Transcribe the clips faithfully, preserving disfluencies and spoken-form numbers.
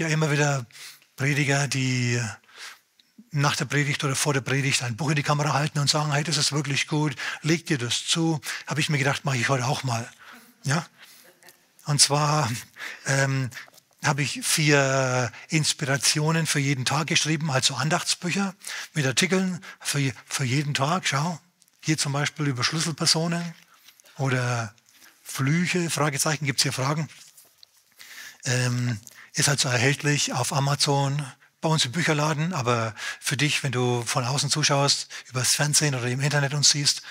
ja immer wieder Prediger, die nach der Predigt oder vor der Predigt ein Buch in die Kamera halten und sagen, hey, das ist wirklich gut, leg dir das zu. Habe ich mir gedacht, mache ich heute auch mal. Ja? Und zwar ähm, habe ich vier Inspirationen für jeden Tag geschrieben, also Andachtsbücher mit Artikeln für, für jeden Tag. Schau, hier zum Beispiel über Schlüsselpersonen oder Flüche, Fragezeichen, gibt es hier Fragen. Ähm, ist also erhältlich auf Amazon, bei uns im Bücherladen, aber für dich, wenn du von außen zuschaust, übers Fernsehen oder im Internet uns siehst,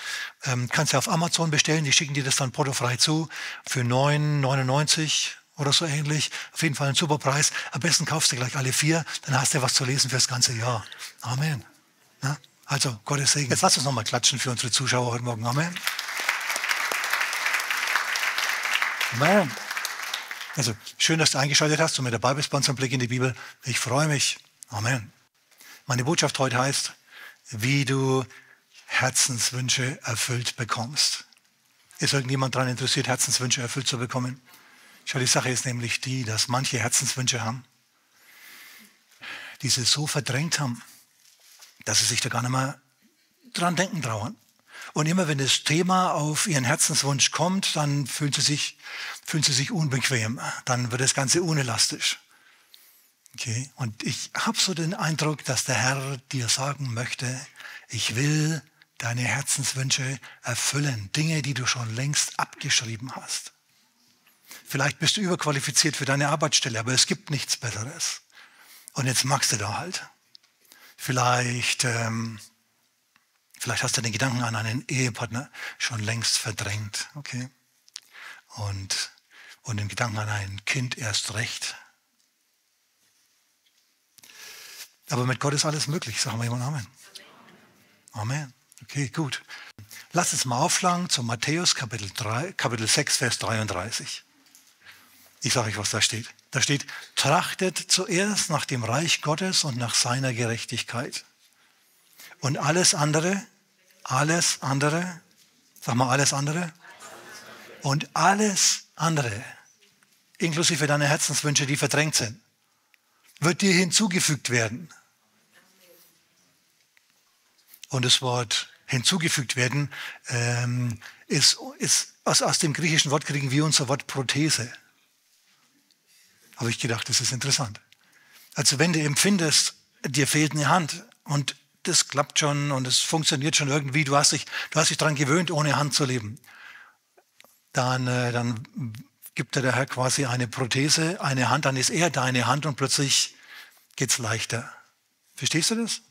ähm, kannst du auf Amazon bestellen, die schicken dir das dann portofrei zu, für neun neunundneunzig oder so ähnlich. Auf jeden Fall ein super Preis. Am besten kaufst du gleich alle vier, dann hast du was zu lesen fürs ganze Jahr. Amen. Na? Also, Gottes Segen. Jetzt lass uns nochmal klatschen für unsere Zuschauer heute Morgen. Amen. Amen. Also, schön, dass du eingeschaltet hast und mit dabei bist bei unserem Blick in die Bibel. Ich freue mich. Amen. Meine Botschaft heute heißt, wie du Herzenswünsche erfüllt bekommst. Ist irgendjemand daran interessiert, Herzenswünsche erfüllt zu bekommen? Schau, die Sache ist nämlich die, dass manche Herzenswünsche haben, die sie so verdrängt haben, dass sie sich da gar nicht mehr dran denken trauen. Und immer wenn das Thema auf ihren Herzenswunsch kommt, dann fühlen sie sich, fühlen sie sich unbequem. Dann wird das Ganze unelastisch. Okay? Und ich habe so den Eindruck, dass der Herr dir sagen möchte, ich will deine Herzenswünsche erfüllen. Dinge, die du schon längst abgeschrieben hast. Vielleicht bist du überqualifiziert für deine Arbeitsstelle, aber es gibt nichts Besseres. Und jetzt magst du da halt. Vielleicht... Ähm, Vielleicht hast du den Gedanken an einen Ehepartner schon längst verdrängt, okay? Und, und den Gedanken an ein Kind erst recht. Aber mit Gott ist alles möglich, sagen wir jemand Amen. Amen. Okay, gut. Lass uns mal aufschlagen zu Matthäus Kapitel drei, Kapitel sechs, Vers dreiunddreißig. Ich sage euch, was da steht. Da steht, trachtet zuerst nach dem Reich Gottes und nach seiner Gerechtigkeit. Und alles andere, alles andere, sag mal alles andere, und alles andere, inklusive deiner Herzenswünsche, die verdrängt sind, wird dir hinzugefügt werden. Und das Wort hinzugefügt werden ähm, ist, ist aus, aus dem griechischen Wort kriegen wir unser Wort Prothese. Habe ich gedacht, das ist interessant. Also wenn du empfindest, dir fehlt eine Hand und das klappt schon und es funktioniert schon irgendwie, du hast dich, du hast dich daran gewöhnt, ohne Hand zu leben. Dann, äh, dann gibt dir der Herr quasi eine Prothese, eine Hand, dann ist er deine Hand und plötzlich geht's leichter. Verstehst du das?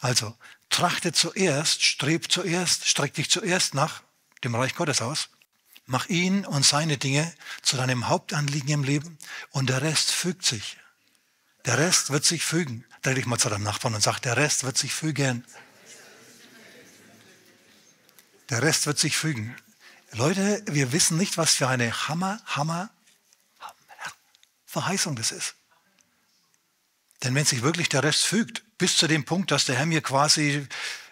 Also, trachte zuerst, streb zuerst, streck dich zuerst nach dem Reich Gottes aus. Mach ihn und seine Dinge zu deinem Hauptanliegen im Leben und der Rest fügt sich. Der Rest wird sich fügen. Dreh dich mal zu deinem Nachbarn und sag, der Rest wird sich fügen. Der Rest wird sich fügen. Leute, wir wissen nicht, was für eine Hammer, Hammer, Hammer Verheißung das ist. Denn wenn sich wirklich der Rest fügt, bis zu dem Punkt, dass der Herr mir quasi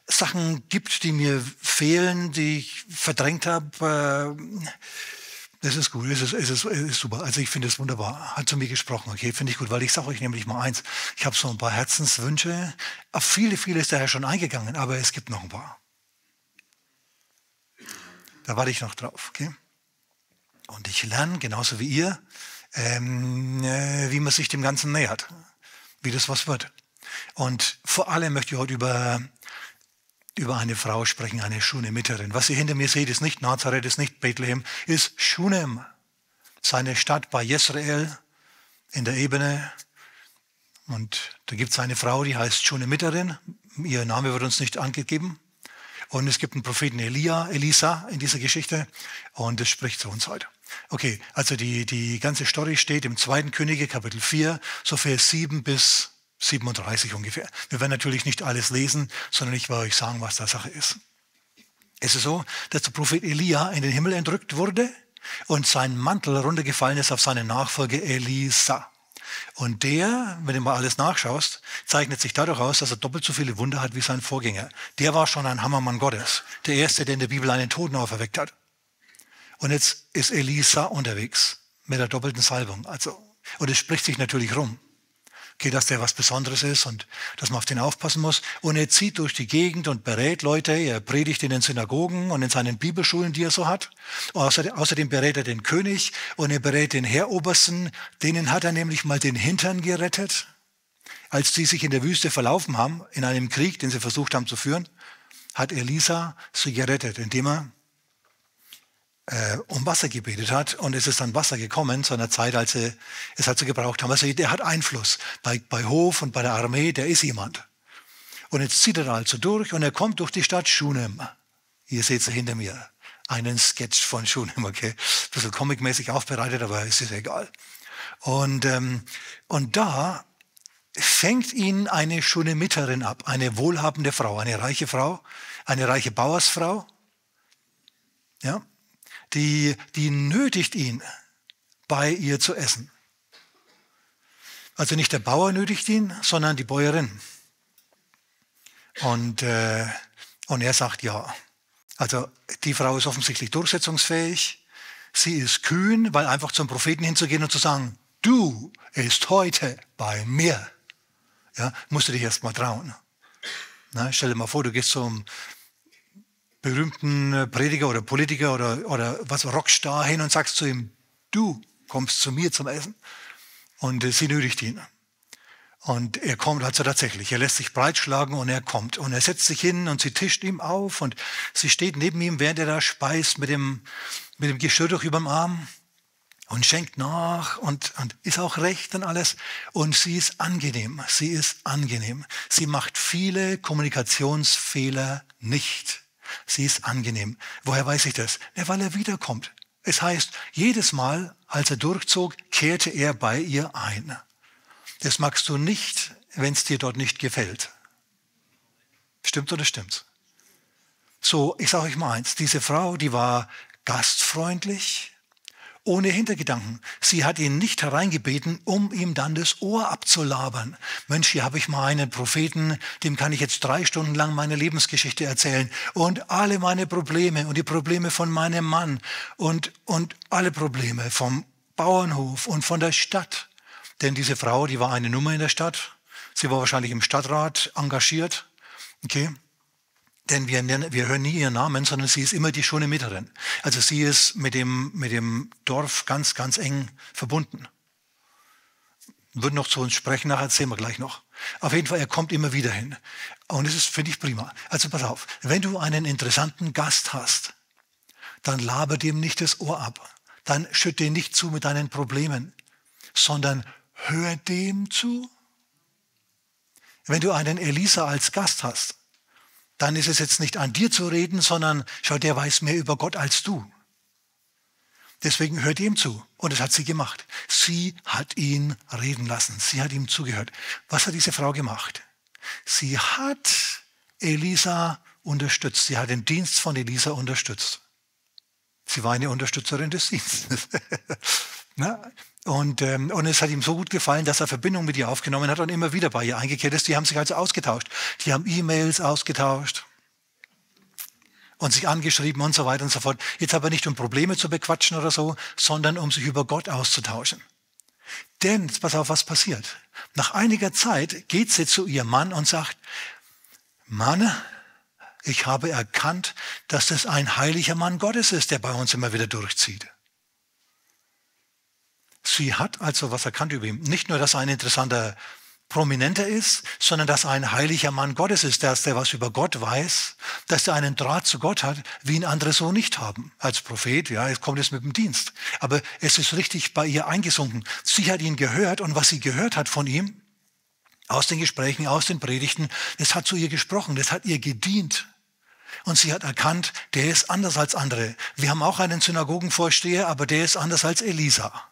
Sachen gibt, die mir fehlen, die ich verdrängt habe, äh, das ist gut, es ist, es ist, es ist super. Also ich finde es wunderbar. Hat zu mir gesprochen, okay, finde ich gut, weil ich sage euch nämlich mal eins, ich habe so ein paar Herzenswünsche. Auf viele, viele ist daher schon eingegangen, aber es gibt noch ein paar. Da warte ich noch drauf, okay? Und ich lerne, genauso wie ihr, ähm, äh, wie man sich dem Ganzen nähert, wie das was wird. Und vor allem möchte ich heute über... über eine Frau sprechen, eine Schunammiterin. Was ihr hinter mir seht, ist nicht Nazareth, ist nicht Bethlehem, ist Schunem. Seine Stadt bei Jezreel in der Ebene. Und da gibt es eine Frau, die heißt Schunammiterin. Ihr Name wird uns nicht angegeben. Und es gibt einen Propheten Elia, Elisa in dieser Geschichte. Und das spricht zu uns heute. Okay, also die, die ganze Story steht im zweiten Könige, Kapitel vier, so Vers sieben bis siebenunddreißig ungefähr. Wir werden natürlich nicht alles lesen, sondern ich will euch sagen, was da Sache ist. Es ist so, dass der Prophet Elia in den Himmel entrückt wurde und sein Mantel runtergefallen ist auf seinen Nachfolger Elisa. Und der, wenn du mal alles nachschaust, zeichnet sich dadurch aus, dass er doppelt so viele Wunder hat wie sein Vorgänger. Der war schon ein Hammermann Gottes. Der Erste, der in der Bibel einen Toten auferweckt hat. Und jetzt ist Elisa unterwegs mit der doppelten Salbung. Also Und es spricht sich natürlich rum, okay, dass der was Besonderes ist und dass man auf den aufpassen muss. Und er zieht durch die Gegend und berät Leute. Er predigt in den Synagogen und in seinen Bibelschulen, die er so hat. Außerdem berät er den König und er berät den Heerobersten. Denen hat er nämlich mal den Hintern gerettet, als die sich in der Wüste verlaufen haben, in einem Krieg, den sie versucht haben zu führen, hat Elisa sie gerettet, indem er äh, um Wasser gebetet hat. Und es ist dann Wasser gekommen zu einer Zeit, als sie es halt so gebraucht haben. Also der hat Einfluss. Bei, bei Hof und bei der Armee, der ist jemand. Und jetzt zieht er da also durch und er kommt durch die Stadt Schunem. Ihr seht sie hinter mir. Einen Sketch von Schunem, okay. Ein bisschen comicmäßig aufbereitet, aber es ist egal. Und, ähm, und da fängt ihn eine Schunammiterin ab, eine wohlhabende Frau, eine reiche Frau, eine reiche Bauersfrau, ja, die, die nötigt ihn, bei ihr zu essen. Also nicht der Bauer nötigt ihn, sondern die Bäuerin. Und, äh, und er sagt ja. Also die Frau ist offensichtlich durchsetzungsfähig, sie ist kühn, weil einfach zum Propheten hinzugehen und zu sagen, du bist heute bei mir. Ja, musst du dich erst mal trauen. Na, stell dir mal vor, du gehst zum berühmten Prediger oder Politiker oder, oder was, Rockstar hin und sagst zu ihm, du kommst zu mir zum Essen. Und äh, sie nötigt ihn. Und er kommt also tatsächlich. Er lässt sich breitschlagen und er kommt. Und er setzt sich hin und sie tischt ihm auf und sie steht neben ihm, während er da speist mit dem, mit dem Geschirrtuch über dem Arm. Und schenkt nach und, und ist auch recht und alles. Und sie ist angenehm, sie ist angenehm. Sie macht viele Kommunikationsfehler nicht. Sie ist angenehm. Woher weiß ich das? Ja, weil er wiederkommt. Es heißt, jedes Mal, als er durchzog, kehrte er bei ihr ein. Das magst du nicht, wenn es dir dort nicht gefällt. Stimmt oder stimmt's? So, ich sage euch mal eins. Diese Frau, die war gastfreundlich, ohne Hintergedanken. Sie hat ihn nicht hereingebeten, um ihm dann das Ohr abzulabern. Mensch, hier habe ich mal einen Propheten, dem kann ich jetzt drei Stunden lang meine Lebensgeschichte erzählen und alle meine Probleme und die Probleme von meinem Mann und, und alle Probleme vom Bauernhof und von der Stadt. Denn diese Frau, die war eine Nummer in der Stadt. Sie war wahrscheinlich im Stadtrat engagiert. Okay. Denn wir, wir hören nie ihren Namen, sondern sie ist immer die Schunammiterin. Also sie ist mit dem, mit dem Dorf ganz, ganz eng verbunden. Wird noch zu uns sprechen, nachher erzählen wir gleich noch. Auf jeden Fall, er kommt immer wieder hin. Und das ist, finde ich, prima. Also pass auf, wenn du einen interessanten Gast hast, dann laber dem nicht das Ohr ab. Dann schütte ihn nicht zu mit deinen Problemen, sondern hör dem zu. Wenn du einen Elisa als Gast hast, dann ist es jetzt nicht an dir zu reden, sondern schau, der weiß mehr über Gott als du. Deswegen hört ihm zu. Und das hat sie gemacht. Sie hat ihn reden lassen. Sie hat ihm zugehört. Was hat diese Frau gemacht? Sie hat Elisa unterstützt. Sie hat den Dienst von Elisa unterstützt. Sie war eine Unterstützerin des Dienstes. Na? Und, ähm, und es hat ihm so gut gefallen, dass er Verbindung mit ihr aufgenommen hat und immer wieder bei ihr eingekehrt ist. Die haben sich also ausgetauscht. Die haben E-Mails ausgetauscht und sich angeschrieben und so weiter und so fort. Jetzt aber nicht, um Probleme zu bequatschen oder so, sondern um sich über Gott auszutauschen. Denn, jetzt pass auf, was passiert. Nach einiger Zeit geht sie zu ihrem Mann und sagt, Mann, ich habe erkannt, dass das ein heiliger Mann Gottes ist, der bei uns immer wieder durchzieht. Sie hat also was erkannt über ihn. Nicht nur, dass er ein interessanter Prominenter ist, sondern dass er ein heiliger Mann Gottes ist, dass er was über Gott weiß, dass er einen Draht zu Gott hat, wie ihn andere so nicht haben. Als Prophet, ja, es kommt jetzt mit dem Dienst. Aber es ist richtig bei ihr eingesunken. Sie hat ihn gehört und was sie gehört hat von ihm, aus den Gesprächen, aus den Predigten, das hat zu ihr gesprochen, das hat ihr gedient. Und sie hat erkannt, der ist anders als andere. Wir haben auch einen Synagogenvorsteher, aber der ist anders als Elisa.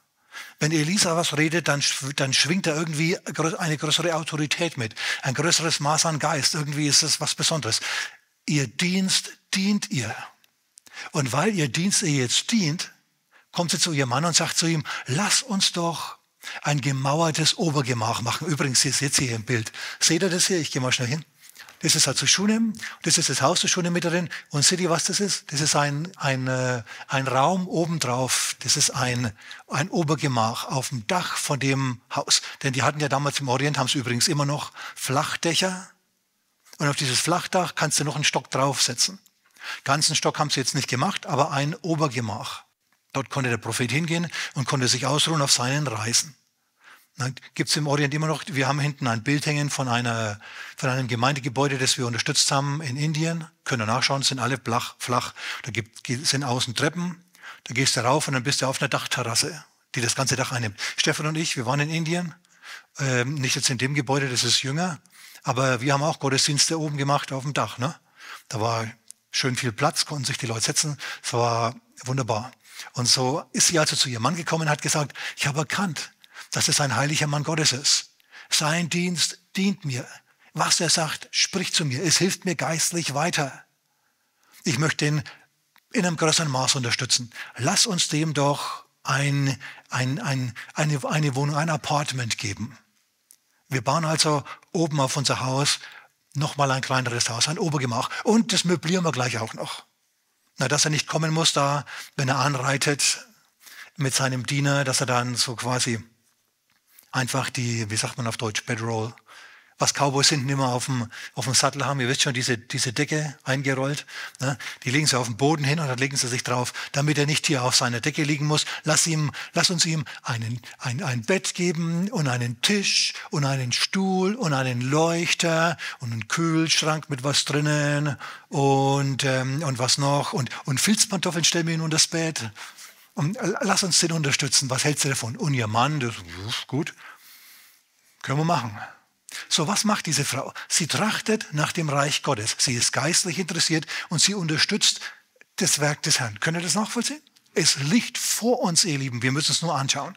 Wenn Elisa was redet, dann, dann schwingt da irgendwie eine größere Autorität mit, ein größeres Maß an Geist. Irgendwie ist das was Besonderes. Ihr Dienst dient ihr. Und weil ihr Dienst ihr jetzt dient, kommt sie zu ihrem Mann und sagt zu ihm, lass uns doch ein gemauertes Obergemach machen. Übrigens, ihr seht sie hier im Bild. Seht ihr das hier? Ich gehe mal schnell hin. Das ist also Schunem, das ist das Haus der Schunammiterin. Und seht ihr, was das ist? Das ist ein, ein, ein Raum obendrauf, das ist ein, ein Obergemach auf dem Dach von dem Haus. Denn die hatten ja damals im Orient, haben es übrigens immer noch, Flachdächer. Und auf dieses Flachdach kannst du noch einen Stock draufsetzen. Ganzen Stock haben sie jetzt nicht gemacht, aber ein Obergemach. Dort konnte der Prophet hingehen und konnte sich ausruhen auf seinen Reisen. Dann gibt es im Orient immer noch, wir haben hinten ein Bild hängen von, einer, von einem Gemeindegebäude, das wir unterstützt haben in Indien. Könnt ihr nachschauen, sind alle flach. flach. Da gibt, sind außen Treppen, da gehst du rauf und dann bist du auf einer Dachterrasse, die das ganze Dach einnimmt. Stefan und ich, wir waren in Indien, ähm, nicht jetzt in dem Gebäude, das ist jünger, aber wir haben auch Gottesdienste oben gemacht auf dem Dach. Ne? Da war schön viel Platz, konnten sich die Leute setzen, es war wunderbar. Und so ist sie also zu ihrem Mann gekommen und hat gesagt, ich habe erkannt, dass es ein heiliger Mann Gottes ist. Sein Dienst dient mir. Was er sagt, spricht zu mir. Es hilft mir geistlich weiter. Ich möchte ihn in einem größeren Maß unterstützen. Lass uns dem doch ein, ein, ein, eine, eine Wohnung, ein Apartment geben. Wir bauen also oben auf unser Haus nochmal ein kleineres Haus, ein Obergemach. Und das möblieren wir gleich auch noch. Na, dass er nicht kommen muss da, wenn er anreitet mit seinem Diener, dass er dann so quasi einfach die, wie sagt man auf Deutsch, Bedroll, was Cowboys hinten immer auf dem, auf dem Sattel haben, ihr wisst schon, diese, diese Decke eingerollt, ne? Die legen sie auf den Boden hin und dann legen sie sich drauf, damit er nicht hier auf seiner Decke liegen muss. Lass, ihm, lass uns ihm einen, ein, ein Bett geben und einen Tisch und einen Stuhl und einen Leuchter und einen Kühlschrank mit was drinnen und, ähm, und was noch und, und Filzpantoffeln stellen wir ihm unter das Bett. Und lass uns den unterstützen. Was hältst du davon? Und ihr Mann, das ist gut. Können wir machen. So, was macht diese Frau? Sie trachtet nach dem Reich Gottes. Sie ist geistlich interessiert und sie unterstützt das Werk des Herrn. Könnt ihr das nachvollziehen? Es liegt vor uns, ihr Lieben. Wir müssen es nur anschauen.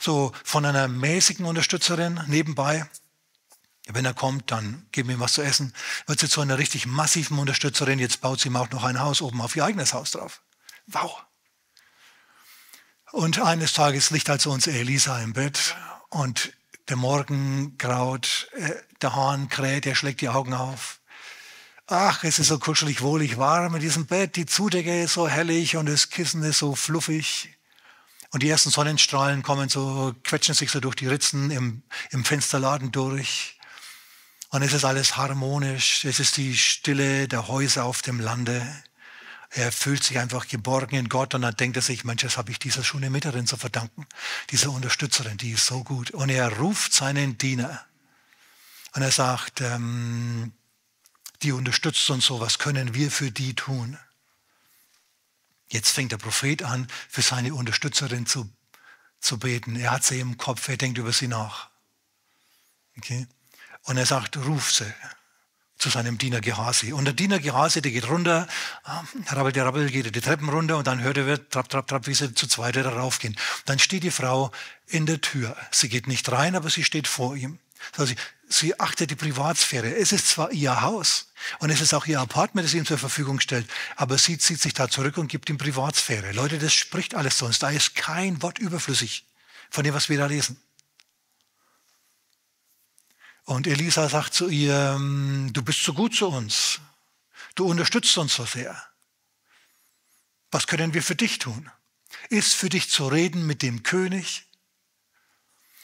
So, von einer mäßigen Unterstützerin nebenbei, wenn er kommt, dann geben wir ihm was zu essen, wird sie zu einer richtig massiven Unterstützerin. Jetzt baut sie ihm auch noch ein Haus oben auf ihr eigenes Haus drauf. Wow. Und eines Tages liegt also unsere Elisa im Bett und der Morgen graut, äh, der Hahn kräht, er schlägt die Augen auf. Ach, es ist so kuschelig, wohlig, warm in diesem Bett, die Zudecke ist so hellig und das Kissen ist so fluffig. Und die ersten Sonnenstrahlen kommen so, quetschen sich so durch die Ritzen im, im Fensterladen durch. Und es ist alles harmonisch, es ist die Stille der Häuser auf dem Lande. Er fühlt sich einfach geborgen in Gott und dann denkt er sich, Mensch, das habe ich dieser Schunammiterin zu verdanken, dieser Unterstützerin, die ist so gut. Und er ruft seinen Diener und er sagt, ähm, die unterstützt uns so, was können wir für die tun? Jetzt fängt der Prophet an, für seine Unterstützerin zu, zu beten. Er hat sie im Kopf, er denkt über sie nach. Okay? Und er sagt, ruf sie. Zu seinem Diener Gehasi. Und der Diener Gehasi, der geht runter, rabbel, der rabbel, geht die Treppen runter und dann hört er, trapp, trapp, trapp, wie sie zu zweit da raufgehen. Dann steht die Frau in der Tür. Sie geht nicht rein, aber sie steht vor ihm. Also sie, sie achtet die Privatsphäre. Es ist zwar ihr Haus und es ist auch ihr Apartment, das sie ihm zur Verfügung stellt, aber sie zieht sich da zurück und gibt ihm Privatsphäre. Leute, das spricht alles sonst. Da ist kein Wort überflüssig von dem, was wir da lesen. Und Elisa sagt zu ihr, du bist so gut zu uns. Du unterstützt uns so sehr. Was können wir für dich tun? Ist für dich zu reden mit dem König?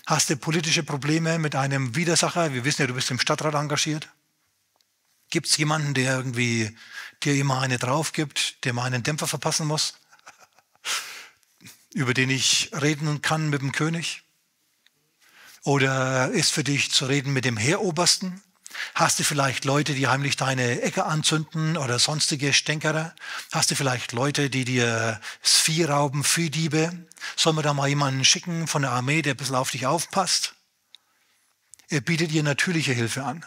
Hast du politische Probleme mit einem Widersacher? Wir wissen ja, du bist im Stadtrat engagiert. Gibt es jemanden, der irgendwie dir immer eine drauf gibt, der mal einen Dämpfer verpassen muss, über den ich reden kann mit dem König? Oder ist für dich zu reden mit dem Heerobersten? Hast du vielleicht Leute, die heimlich deine Ecke anzünden oder sonstige Stänkerer? Hast du vielleicht Leute, die dir das Vieh rauben, Viehdiebe? Sollen wir da mal jemanden schicken von der Armee, der ein bisschen auf dich aufpasst? Er bietet ihr natürliche Hilfe an.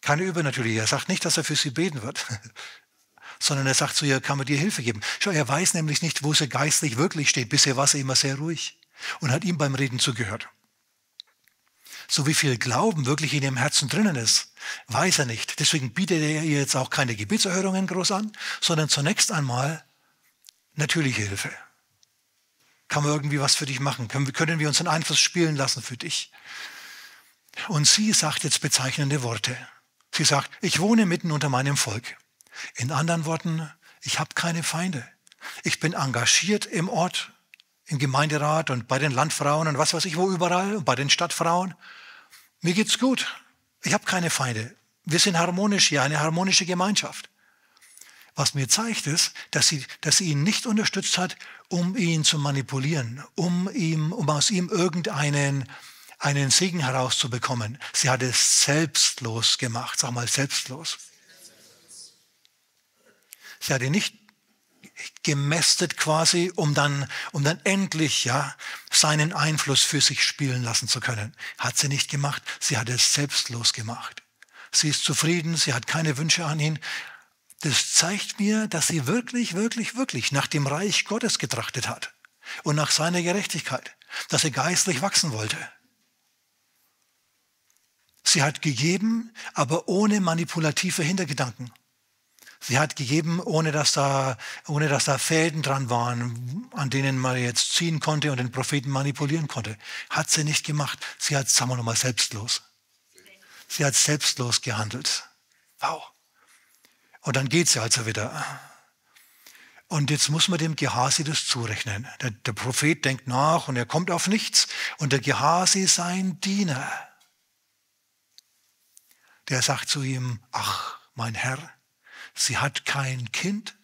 Keine übernatürliche. Er sagt nicht, dass er für sie beten wird, sondern er sagt zu ihr, kann man dir Hilfe geben? Schau, er weiß nämlich nicht, wo sie geistlich wirklich steht. Bisher war sie immer sehr ruhig und hat ihm beim Reden zugehört. So wie viel Glauben wirklich in ihrem Herzen drinnen ist, weiß er nicht. Deswegen bietet er ihr jetzt auch keine Gebetserhörungen groß an, sondern zunächst einmal natürliche Hilfe. Kann man irgendwie was für dich machen? Können wir uns einen Einfluss spielen lassen für dich? Und sie sagt jetzt bezeichnende Worte. Sie sagt, ich wohne mitten unter meinem Volk. In anderen Worten, ich habe keine Feinde. Ich bin engagiert im Ort, im Gemeinderat und bei den Landfrauen und was weiß ich wo überall und bei den Stadtfrauen. Mir geht's gut. Ich habe keine Feinde. Wir sind harmonisch hier, eine harmonische Gemeinschaft. Was mir zeigt ist, dass sie, dass sie ihn nicht unterstützt hat, um ihn zu manipulieren, um, ihm, um aus ihm irgendeinen einen Segen herauszubekommen. Sie hat es selbstlos gemacht, sag mal selbstlos. Sie hat ihn nicht gemästet quasi, um dann, um dann endlich ja, seinen Einfluss für sich spielen lassen zu können. Hat sie nicht gemacht, sie hat es selbstlos gemacht. Sie ist zufrieden, sie hat keine Wünsche an ihn. Das zeigt mir, dass sie wirklich, wirklich, wirklich nach dem Reich Gottes getrachtet hat und nach seiner Gerechtigkeit, dass sie geistlich wachsen wollte. Sie hat gegeben, aber ohne manipulative Hintergedanken. Sie hat gegeben, ohne dass da, ohne dass da Fäden dran waren, an denen man jetzt ziehen konnte und den Propheten manipulieren konnte. Hat sie nicht gemacht. Sie hat, sagen wir nochmal, selbstlos. Sie hat selbstlos gehandelt. Wow. Und dann geht sie also wieder. Und jetzt muss man dem Gehasi das zurechnen. Der, der Prophet denkt nach und er kommt auf nichts. Und der Gehasi, sein Diener, der sagt zu ihm, ach, mein Herr, sie hat kein Kind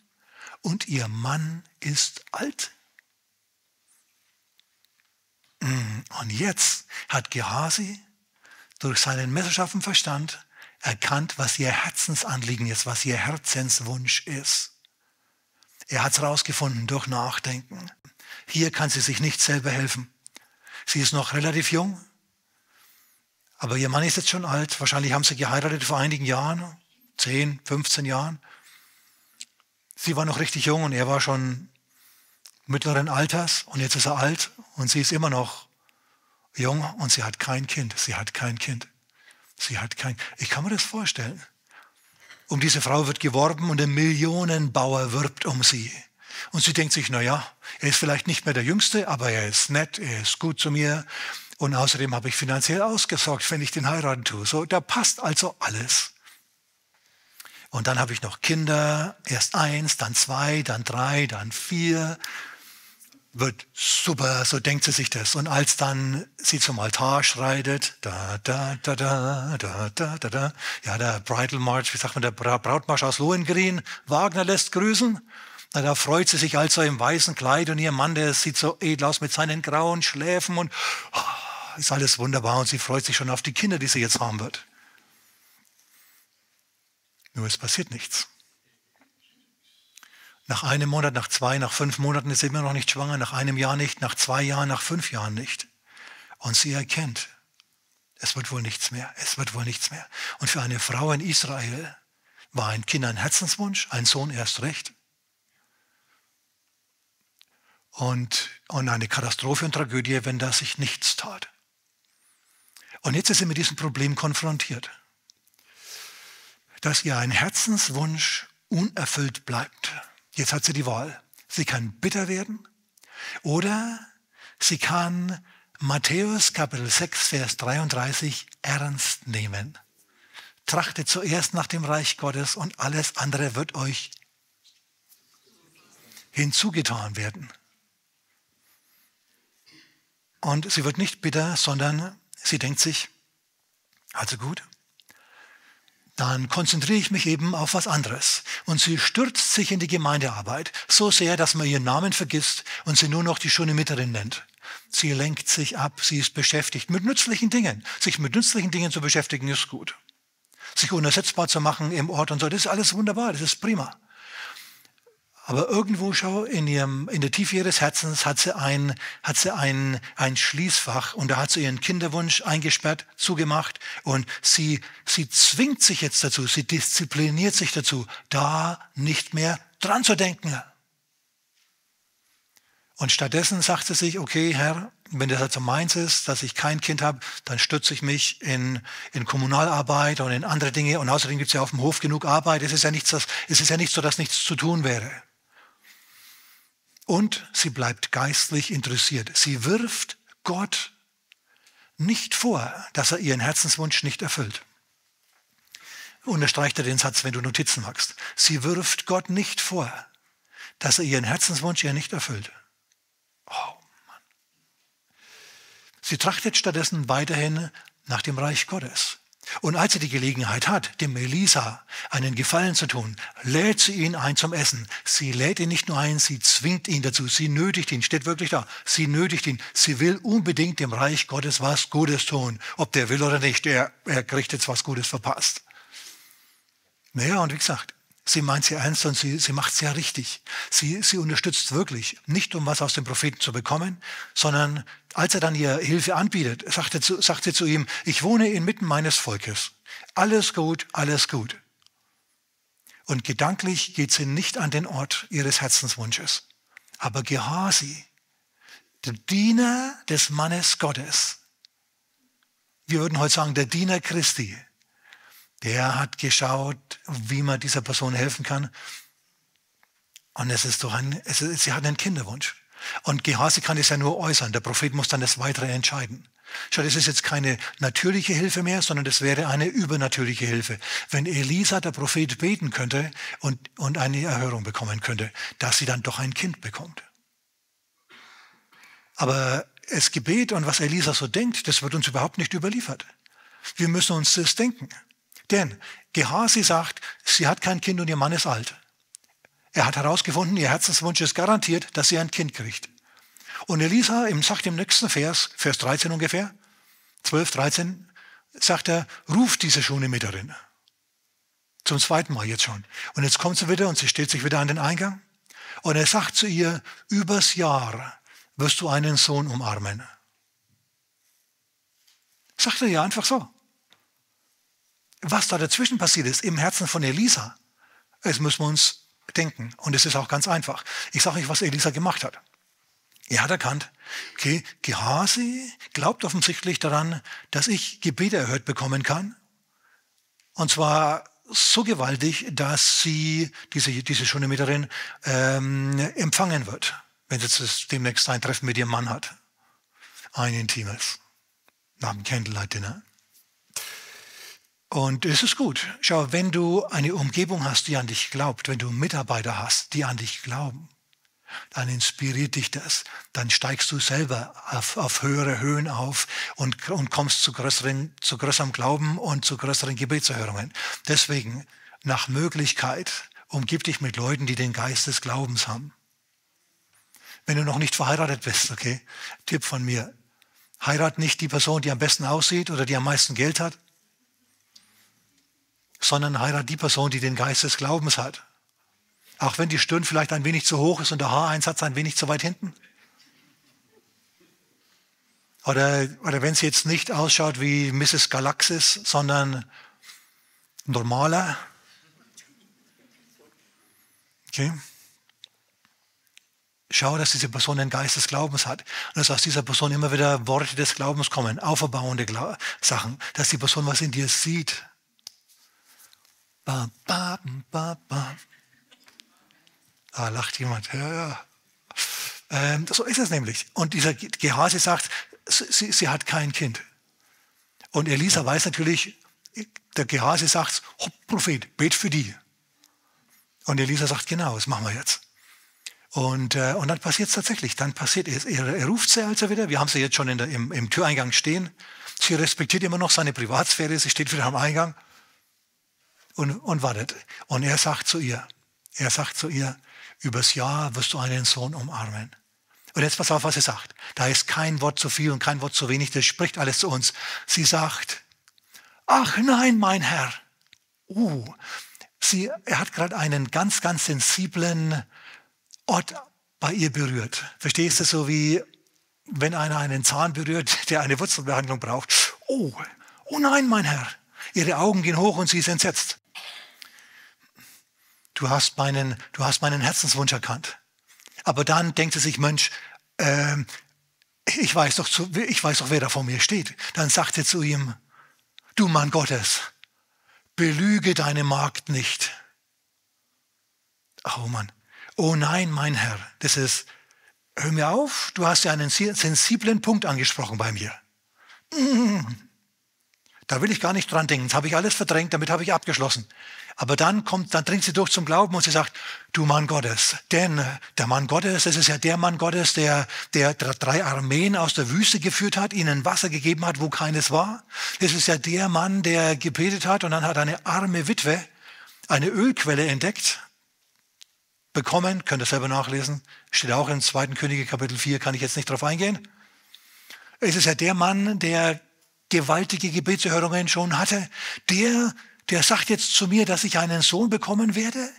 und ihr Mann ist alt. Und jetzt hat Gehasi durch seinen messerscharfen Verstand erkannt, was ihr Herzensanliegen ist, was ihr Herzenswunsch ist. Er hat es rausgefunden durch Nachdenken. Hier kann sie sich nicht selber helfen. Sie ist noch relativ jung. Aber ihr Mann ist jetzt schon alt. Wahrscheinlich haben sie geheiratet vor einigen Jahren, zehn, fünfzehn Jahren. Sie war noch richtig jung und er war schon mittleren Alters. Und jetzt ist er alt und sie ist immer noch jung und sie hat kein Kind. Sie hat kein Kind. Sie hat kein. Ich kann mir das vorstellen. Um diese Frau wird geworben und ein Millionenbauer wirbt um sie. Und sie denkt sich, naja, er ist vielleicht nicht mehr der Jüngste, aber er ist nett, er ist gut zu mir. Und außerdem habe ich finanziell ausgesorgt, wenn ich den heiraten tue. So, da passt also alles. Und dann habe ich noch Kinder. Erst eins, dann zwei, dann drei, dann vier. Wird super, so denkt sie sich das. Und als dann sie zum Altar schreitet, da, da, da, da, da, da, da, da. Ja, der Bridal March, wie sagt man, der Brautmarsch aus Lohengrin. Wagner lässt grüßen. Na, da freut sie sich also im weißen Kleid und ihr Mann, der sieht so edel aus mit seinen grauen Schläfen und oh, ist alles wunderbar und sie freut sich schon auf die Kinder, die sie jetzt haben wird. Nur es passiert nichts. Nach einem Monat, nach zwei, nach fünf Monaten ist sie immer noch nicht schwanger, nach einem Jahr nicht, nach zwei Jahren, nach fünf Jahren nicht. Und sie erkennt, es wird wohl nichts mehr, es wird wohl nichts mehr. Und für eine Frau in Israel war ein Kind ein Herzenswunsch, ein Sohn erst recht. Und, und eine Katastrophe und Tragödie, wenn da sich nichts tat. Und jetzt ist sie mit diesem Problem konfrontiert. Dass ihr ein Herzenswunsch unerfüllt bleibt. Jetzt hat sie die Wahl. Sie kann bitter werden oder sie kann Matthäus Kapitel sechs, Vers dreiunddreißig ernst nehmen. Trachtet zuerst nach dem Reich Gottes und alles andere wird euch hinzugetan werden. Und sie wird nicht bitter, sondern sie denkt sich, also gut, dann konzentriere ich mich eben auf was anderes. Und sie stürzt sich in die Gemeindearbeit, so sehr, dass man ihren Namen vergisst und sie nur noch die Schunammiterin nennt. Sie lenkt sich ab, sie ist beschäftigt mit nützlichen Dingen. Sich mit nützlichen Dingen zu beschäftigen ist gut. Sich unersetzbar zu machen im Ort und so, das ist alles wunderbar, das ist prima. Aber irgendwo, schau, in, ihrem, in der Tiefe ihres Herzens hat sie, ein, hat sie ein, ein Schließfach und da hat sie ihren Kinderwunsch eingesperrt, zugemacht und sie, sie zwingt sich jetzt dazu, sie diszipliniert sich dazu, da nicht mehr dran zu denken. Und stattdessen sagt sie sich, okay, Herr, wenn das also meins ist, dass ich kein Kind habe, dann stütze ich mich in, in Kommunalarbeit und in andere Dinge und außerdem gibt es ja auf dem Hof genug Arbeit. Es ist ja nichts, dass, es ist ja nicht so, dass nichts zu tun wäre. Und sie bleibt geistlich interessiert. Sie wirft Gott nicht vor, dass er ihren Herzenswunsch nicht erfüllt. Unterstreicht er den Satz, wenn du Notizen machst. Sie wirft Gott nicht vor, dass er ihren Herzenswunsch ihr nicht erfüllt. Oh Mann. Sie trachtet stattdessen weiterhin nach dem Reich Gottes. Und als sie die Gelegenheit hat, dem Elisa einen Gefallen zu tun, lädt sie ihn ein zum Essen. Sie lädt ihn nicht nur ein, sie zwingt ihn dazu. Sie nötigt ihn, steht wirklich da. Sie nötigt ihn. Sie will unbedingt dem Reich Gottes was Gutes tun. Ob der will oder nicht, er, er kriegt jetzt was Gutes verpasst. Naja, und wie gesagt, sie meint sie ernst und sie, sie macht es ja richtig. Sie, sie unterstützt wirklich, nicht um was aus dem Propheten zu bekommen, sondern als er dann ihr Hilfe anbietet, sagt, er zu, sagt sie zu ihm, ich wohne inmitten meines Volkes. Alles gut, alles gut. Und gedanklich geht sie nicht an den Ort ihres Herzenswunsches. Aber Gehasi, der Diener des Mannes Gottes, wir würden heute sagen, der Diener Christi, der hat geschaut, wie man dieser Person helfen kann. Und es ist doch ein, es ist, sie hat einen Kinderwunsch. Und Gehasi kann das ja nur äußern. Der Prophet muss dann das Weitere entscheiden. Schau, das ist jetzt keine natürliche Hilfe mehr, sondern das wäre eine übernatürliche Hilfe. Wenn Elisa, der Prophet, beten könnte und, und eine Erhörung bekommen könnte, dass sie dann doch ein Kind bekommt. Aber das Gebet und was Elisa so denkt, das wird uns überhaupt nicht überliefert. Wir müssen uns das denken. Denn Gehasi sagt, sie hat kein Kind und ihr Mann ist alt. Er hat herausgefunden, ihr Herzenswunsch ist garantiert, dass sie ein Kind kriegt. Und Elisa sagt im nächsten Vers, Vers dreizehn ungefähr, zwölf, dreizehn, sagt er, ruft diese Schunammiterin. Zum zweiten Mal jetzt schon. Und jetzt kommt sie wieder und sie steht sich wieder an den Eingang. Und er sagt zu ihr, übers Jahr wirst du einen Sohn umarmen. Sagt er ja einfach so. Was da dazwischen passiert ist, im Herzen von Elisa, das müssen wir uns denken. Und es ist auch ganz einfach. Ich sage euch, was Elisa gemacht hat. Er hat erkannt, okay, Gehasi glaubt offensichtlich daran, dass ich Gebete erhört bekommen kann. Und zwar so gewaltig, dass sie, diese, diese Schunammiterin, ähm, empfangen wird, wenn sie jetzt demnächst ein Treffen mit ihrem Mann hat. Ein intimes. Nach dem Candlelight-Dinner. Und es ist gut. Schau, wenn du eine Umgebung hast, die an dich glaubt, wenn du Mitarbeiter hast, die an dich glauben, dann inspiriert dich das. Dann steigst du selber auf, auf höhere Höhen auf und, und kommst zu, größeren, zu größerem Glauben und zu größeren Gebetserhörungen. Deswegen, nach Möglichkeit, umgib dich mit Leuten, die den Geist des Glaubens haben. Wenn du noch nicht verheiratet bist, okay, Tipp von mir, heirat nicht die Person, die am besten aussieht oder die am meisten Geld hat, sondern heirat die Person, die den Geist des Glaubens hat. Auch wenn die Stirn vielleicht ein wenig zu hoch ist und der Haareinsatz ein wenig zu weit hinten. Oder, oder wenn sie jetzt nicht ausschaut wie Misses Galaxis, sondern normaler. Okay. Schau, dass diese Person den Geist des Glaubens hat. Und dass aus dieser Person immer wieder Worte des Glaubens kommen, auferbauende Gla- Sachen. Dass die Person was in dir sieht. Ba, ba, ba, ba. Da lacht jemand. Ja, ja. Ähm, so ist es nämlich. Und dieser Gehasi sagt, sie, sie hat kein Kind. Und Elisa weiß natürlich, der Gehasi sagt, hopp, Prophet, bet für die. Und Elisa sagt, genau, das machen wir jetzt. Und, äh, und dann passiert es tatsächlich. Dann passiert es. Er, er ruft sie also wieder. Wir haben sie jetzt schon in der, im, im Türeingang stehen. Sie respektiert immer noch seine Privatsphäre. Sie steht wieder am Eingang. Und, und wartet. Und er sagt zu ihr, er sagt zu ihr, übers Jahr wirst du einen Sohn umarmen. Und jetzt pass auf, was er sagt. Da ist kein Wort zu viel und kein Wort zu wenig. Das spricht alles zu uns. Sie sagt, ach nein, mein Herr. Uh, sie, er hat gerade einen ganz, ganz sensiblen Ort bei ihr berührt. Verstehst du? So wie, wenn einer einen Zahn berührt, der eine Wurzelbehandlung braucht. Oh, oh nein, mein Herr. Ihre Augen gehen hoch und sie ist entsetzt. Du hast meinen, du hast meinen Herzenswunsch erkannt. Aber dann denkt sie sich, Mensch, äh, ich weiß doch, zu, ich weiß doch, wer da vor mir steht. Dann sagt sie zu ihm, du Mann Gottes, belüge deine Magd nicht. Oh Mann, oh nein, mein Herr, das ist, hör mir auf, du hast ja einen sensiblen Punkt angesprochen bei mir. Da will ich gar nicht dran denken, das habe ich alles verdrängt, damit habe ich abgeschlossen. Aber dann kommt, dann dringt sie durch zum Glauben und sie sagt, du Mann Gottes, denn der Mann Gottes, das ist ja der Mann Gottes, der, der drei Armeen aus der Wüste geführt hat, ihnen Wasser gegeben hat, wo keines war. Das ist ja der Mann, der gebetet hat und dann hat eine arme Witwe eine Ölquelle entdeckt, bekommen, könnt ihr selber nachlesen, steht auch im zweiten Könige Kapitel vier, kann ich jetzt nicht drauf eingehen. Es ist ja der Mann, der gewaltige Gebetserhörungen schon hatte, der Der sagt jetzt zu mir, dass ich einen Sohn bekommen werde.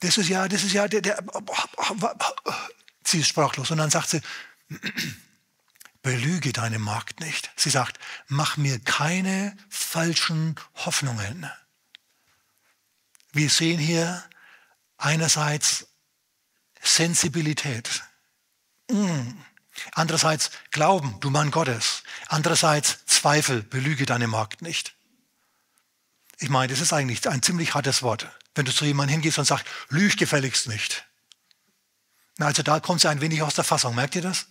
Das ist ja, das ist ja, der, der, sie ist sprachlos. Und dann sagt sie, belüge deine Magd nicht. Sie sagt, mach mir keine falschen Hoffnungen. Wir sehen hier einerseits Sensibilität. Andererseits Glauben, du Mann Gottes. Andererseits Zweifel, belüge deine Magd nicht. Ich meine, das ist eigentlich ein ziemlich hartes Wort, wenn du zu jemandem hingehst und sagst, lüg gefälligst nicht. Na, also da kommt sie ein wenig aus der Fassung, merkt ihr das?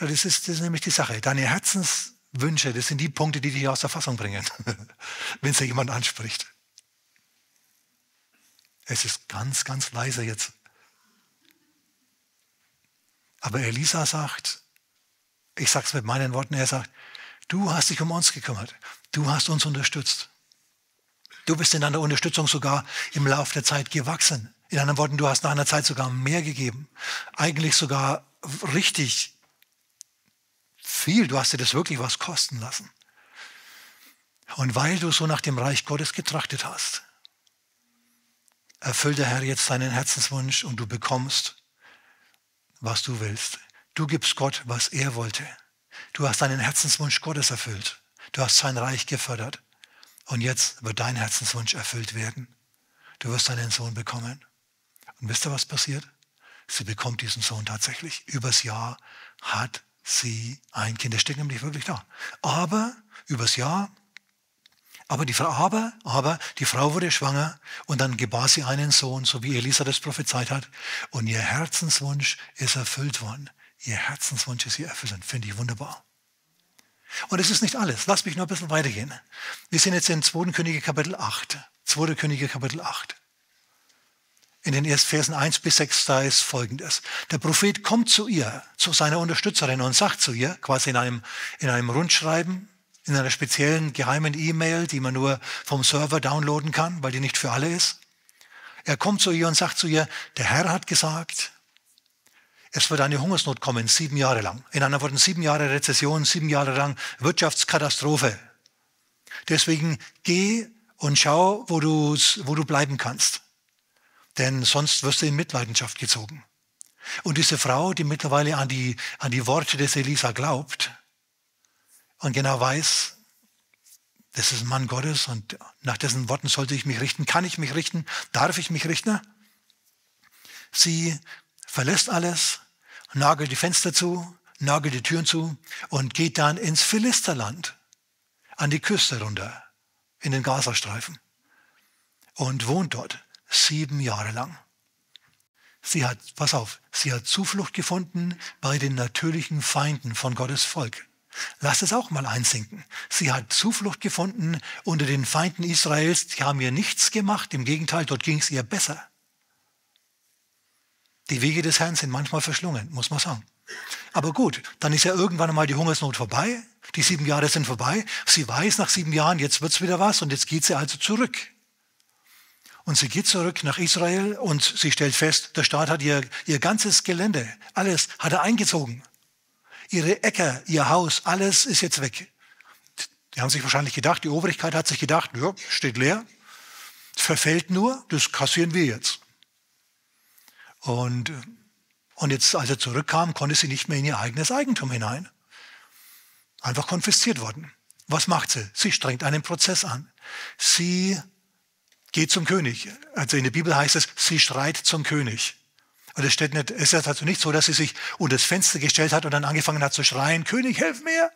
Ja, das ist, das ist nämlich die Sache. Deine Herzenswünsche, das sind die Punkte, die dich aus der Fassung bringen, wenn es jemand anspricht. Es ist ganz, ganz leise jetzt. Aber Elisa sagt, ich sage es mit meinen Worten, er sagt, du hast dich um uns gekümmert, du hast uns unterstützt. Du bist in einer Unterstützung sogar im Lauf der Zeit gewachsen. In anderen Worten, du hast nach einer Zeit sogar mehr gegeben. Eigentlich sogar richtig viel. Du hast dir das wirklich was kosten lassen. Und weil du so nach dem Reich Gottes getrachtet hast, erfüllt der Herr jetzt seinen Herzenswunsch und du bekommst, was du willst. Du gibst Gott, was er wollte. Du hast deinen Herzenswunsch Gottes erfüllt. Du hast sein Reich gefördert. Und jetzt wird dein Herzenswunsch erfüllt werden. Du wirst deinen Sohn bekommen. Und wisst ihr, was passiert? Sie bekommt diesen Sohn tatsächlich. Übers Jahr hat sie ein Kind. Das steht nämlich wirklich da. Aber, übers Jahr, aber die Frau, aber, aber, die Frau wurde schwanger und dann gebar sie einen Sohn, so wie Elisa das prophezeit hat. Und ihr Herzenswunsch ist erfüllt worden. Ihr Herzenswunsch ist ihr erfüllt worden. Finde ich wunderbar. Und es ist nicht alles. Lass mich noch ein bisschen weitergehen. Wir sind jetzt in zweiten Könige Kapitel acht. zweiter Könige Kapitel acht. In den ersten Versen eins bis sechs, da ist Folgendes. Der Prophet kommt zu ihr, zu seiner Unterstützerin und sagt zu ihr, quasi in einem, in einem Rundschreiben, in einer speziellen geheimen E-Mail, die man nur vom Server downloaden kann, weil die nicht für alle ist. Er kommt zu ihr und sagt zu ihr, der Herr hat gesagt, es wird eine Hungersnot kommen, sieben Jahre lang. In anderen Worten, sieben Jahre Rezession, sieben Jahre lang Wirtschaftskatastrophe. Deswegen geh und schau, wo du, wo du bleiben kannst. Denn sonst wirst du in Mitleidenschaft gezogen. Und diese Frau, die mittlerweile an die, an die Worte des Elisa glaubt und genau weiß, das ist ein Mann Gottes und nach dessen Worten sollte ich mich richten. Kann ich mich richten? Darf ich mich richten? Sie verlässt alles, nagelt die Fenster zu, nagelt die Türen zu und geht dann ins Philisterland, an die Küste runter, in den Gazastreifen und wohnt dort sieben Jahre lang. Sie hat, pass auf, sie hat Zuflucht gefunden bei den natürlichen Feinden von Gottes Volk. Lass es auch mal einsinken. Sie hat Zuflucht gefunden unter den Feinden Israels, die haben ihr nichts gemacht, im Gegenteil, dort ging es ihr besser. Die Wege des Herrn sind manchmal verschlungen, muss man sagen. Aber gut, dann ist ja irgendwann einmal die Hungersnot vorbei. Die sieben Jahre sind vorbei. Sie weiß nach sieben Jahren, jetzt wird's wieder was und jetzt geht sie also zurück. Und sie geht zurück nach Israel und sie stellt fest, der Staat hat ihr, ihr ganzes Gelände, alles hat er eingezogen. Ihre Äcker, ihr Haus, alles ist jetzt weg. Die haben sich wahrscheinlich gedacht, die Obrigkeit hat sich gedacht, ja, steht leer, verfällt nur, das kassieren wir jetzt. Und, und jetzt, als er zurückkam, konnte sie nicht mehr in ihr eigenes Eigentum hinein. Einfach konfisziert worden. Was macht sie? Sie strengt einen Prozess an. Sie geht zum König. Also in der Bibel heißt es, sie schreit zum König. Und es steht nicht, es ist also nicht so, dass sie sich unter das Fenster gestellt hat und dann angefangen hat zu schreien, König, hilf mir!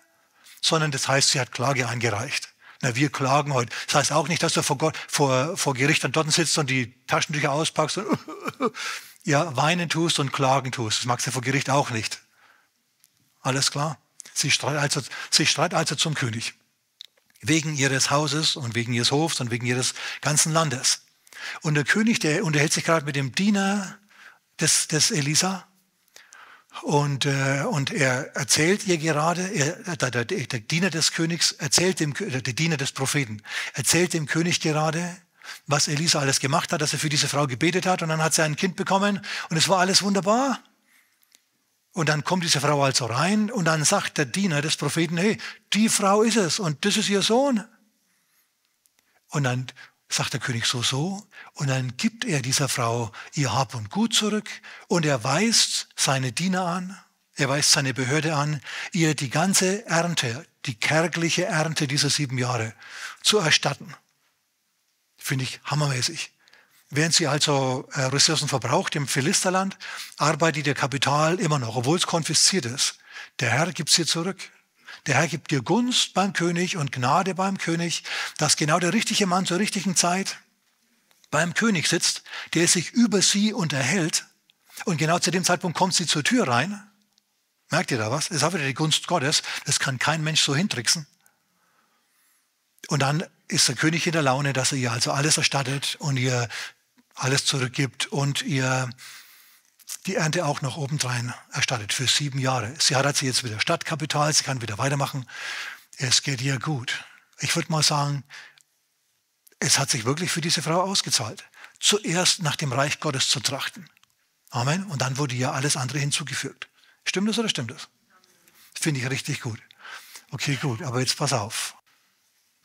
Sondern das heißt, sie hat Klage eingereicht. Na, wir klagen heute. Das heißt auch nicht, dass du vor, Gott, vor, vor Gericht und dort sitzt und die Taschentücher auspackst und ja, weinen tust und klagen tust. Das magst du vor Gericht auch nicht. Alles klar? Sie trat also, sie trat also zum König, wegen ihres Hauses und wegen ihres Hofs und wegen ihres ganzen Landes. Und der König, der unterhält sich gerade mit dem Diener des, des Elisa, und, äh, und er erzählt ihr gerade, er, der, der, der Diener des Königs erzählt dem, der Diener des Propheten, erzählt dem König gerade, was Elisa alles gemacht hat, dass er für diese Frau gebetet hat, und dann hat sie ein Kind bekommen und es war alles wunderbar. Und dann kommt diese Frau also rein und dann sagt der Diener des Propheten, hey, die Frau ist es und das ist ihr Sohn. Und dann sagt der König so, so, und dann gibt er dieser Frau ihr Hab und Gut zurück und er weist seine Diener an, er weist seine Behörde an, ihr die ganze Ernte, die kärgliche Ernte dieser sieben Jahre zu erstatten. Finde ich hammermäßig. Während sie also äh, Ressourcen verbraucht im Philisterland, arbeitet ihr Kapital immer noch, obwohl es konfisziert ist. Der Herr gibt es ihr zurück. Der Herr gibt dir Gunst beim König und Gnade beim König, dass genau der richtige Mann zur richtigen Zeit beim König sitzt, der sich über sie unterhält. Und genau zu dem Zeitpunkt kommt sie zur Tür rein. Merkt ihr da was? Es ist auch wieder die Gunst Gottes. Das kann kein Mensch so hintricksen. Und dann ist der König in der Laune, dass er ihr also alles erstattet und ihr alles zurückgibt und ihr die Ernte auch noch obendrein erstattet für sieben Jahre. Sie hat also jetzt wieder Stadtkapital, sie kann wieder weitermachen. Es geht ihr gut. Ich würde mal sagen, es hat sich wirklich für diese Frau ausgezahlt, zuerst nach dem Reich Gottes zu trachten. Amen. Und dann wurde ihr alles andere hinzugefügt. Stimmt das oder stimmt das? Finde ich richtig gut. Okay, gut, aber jetzt pass auf.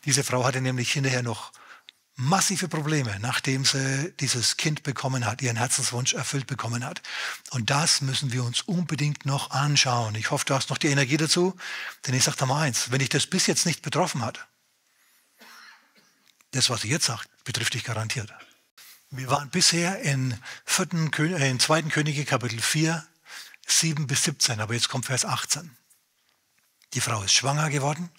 Diese Frau hatte nämlich hinterher noch massive Probleme, nachdem sie dieses Kind bekommen hat, ihren Herzenswunsch erfüllt bekommen hat. Und das müssen wir uns unbedingt noch anschauen. Ich hoffe, du hast noch die Energie dazu, denn ich sage dir mal eins, wenn dich das bis jetzt nicht betroffen hat, das, was ich jetzt sage, betrifft dich garantiert. Wir waren bisher in, vierten, in zweiten Könige Kapitel vier, sieben bis siebzehn, aber jetzt kommt Vers achtzehn. Die Frau ist schwanger geworden.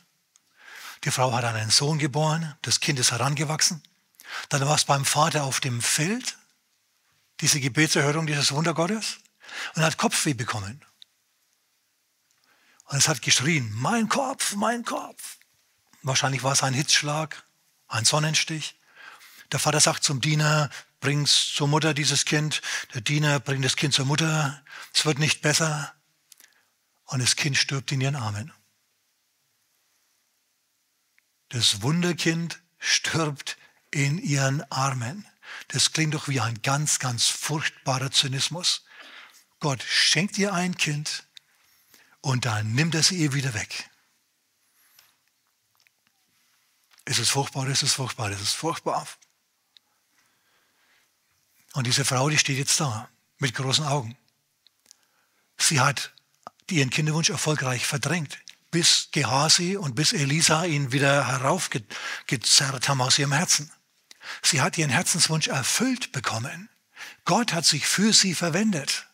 Die Frau hat einen Sohn geboren, das Kind ist herangewachsen. Dann war es beim Vater auf dem Feld, diese Gebetserhörung dieses Wundergottes, und hat Kopfweh bekommen. Und es hat geschrien, mein Kopf, mein Kopf. Wahrscheinlich war es ein Hitzschlag, ein Sonnenstich. Der Vater sagt zum Diener, bring's zur Mutter, dieses Kind. Der Diener bringt das Kind zur Mutter, es wird nicht besser. Und das Kind stirbt in ihren Armen. Das Wunderkind stirbt in ihren Armen. Das klingt doch wie ein ganz, ganz furchtbarer Zynismus. Gott schenkt ihr ein Kind und dann nimmt er sie ihr wieder weg. Es ist furchtbar, es ist furchtbar, es ist furchtbar. Und diese Frau, die steht jetzt da mit großen Augen. Sie hat ihren Kinderwunsch erfolgreich verdrängt, bis Gehasi und bis Elisa ihn wieder heraufgezerrt haben aus ihrem Herzen. Sie hat ihren Herzenswunsch erfüllt bekommen. Gott hat sich für sie verwendet.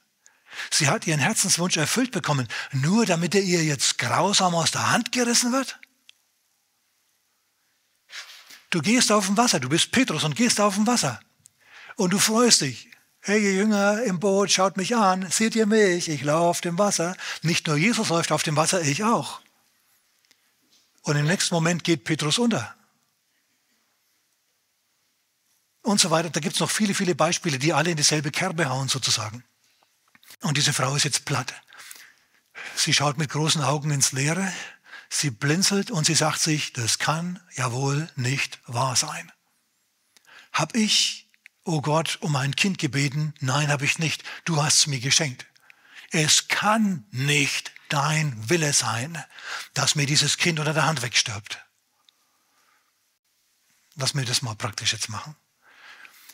Sie hat ihren Herzenswunsch erfüllt bekommen, nur damit er ihr jetzt grausam aus der Hand gerissen wird? Du gehst auf dem Wasser, du bist Petrus und gehst auf dem Wasser. Und du freust dich. Hey, ihr Jünger im Boot, schaut mich an. Seht ihr mich? Ich laufe auf dem Wasser. Nicht nur Jesus läuft auf dem Wasser, ich auch. Und im nächsten Moment geht Petrus unter. Und so weiter. Da gibt es noch viele, viele Beispiele, die alle in dieselbe Kerbe hauen sozusagen. Und diese Frau ist jetzt platt. Sie schaut mit großen Augen ins Leere. Sie blinzelt und sie sagt sich, das kann ja wohl nicht wahr sein. Hab ich, oh Gott, um ein Kind gebeten? Nein, habe ich nicht. Du hast es mir geschenkt. Es kann nicht dein Wille sein, dass mir dieses Kind unter der Hand wegstirbt. Lass mir das mal praktisch jetzt machen.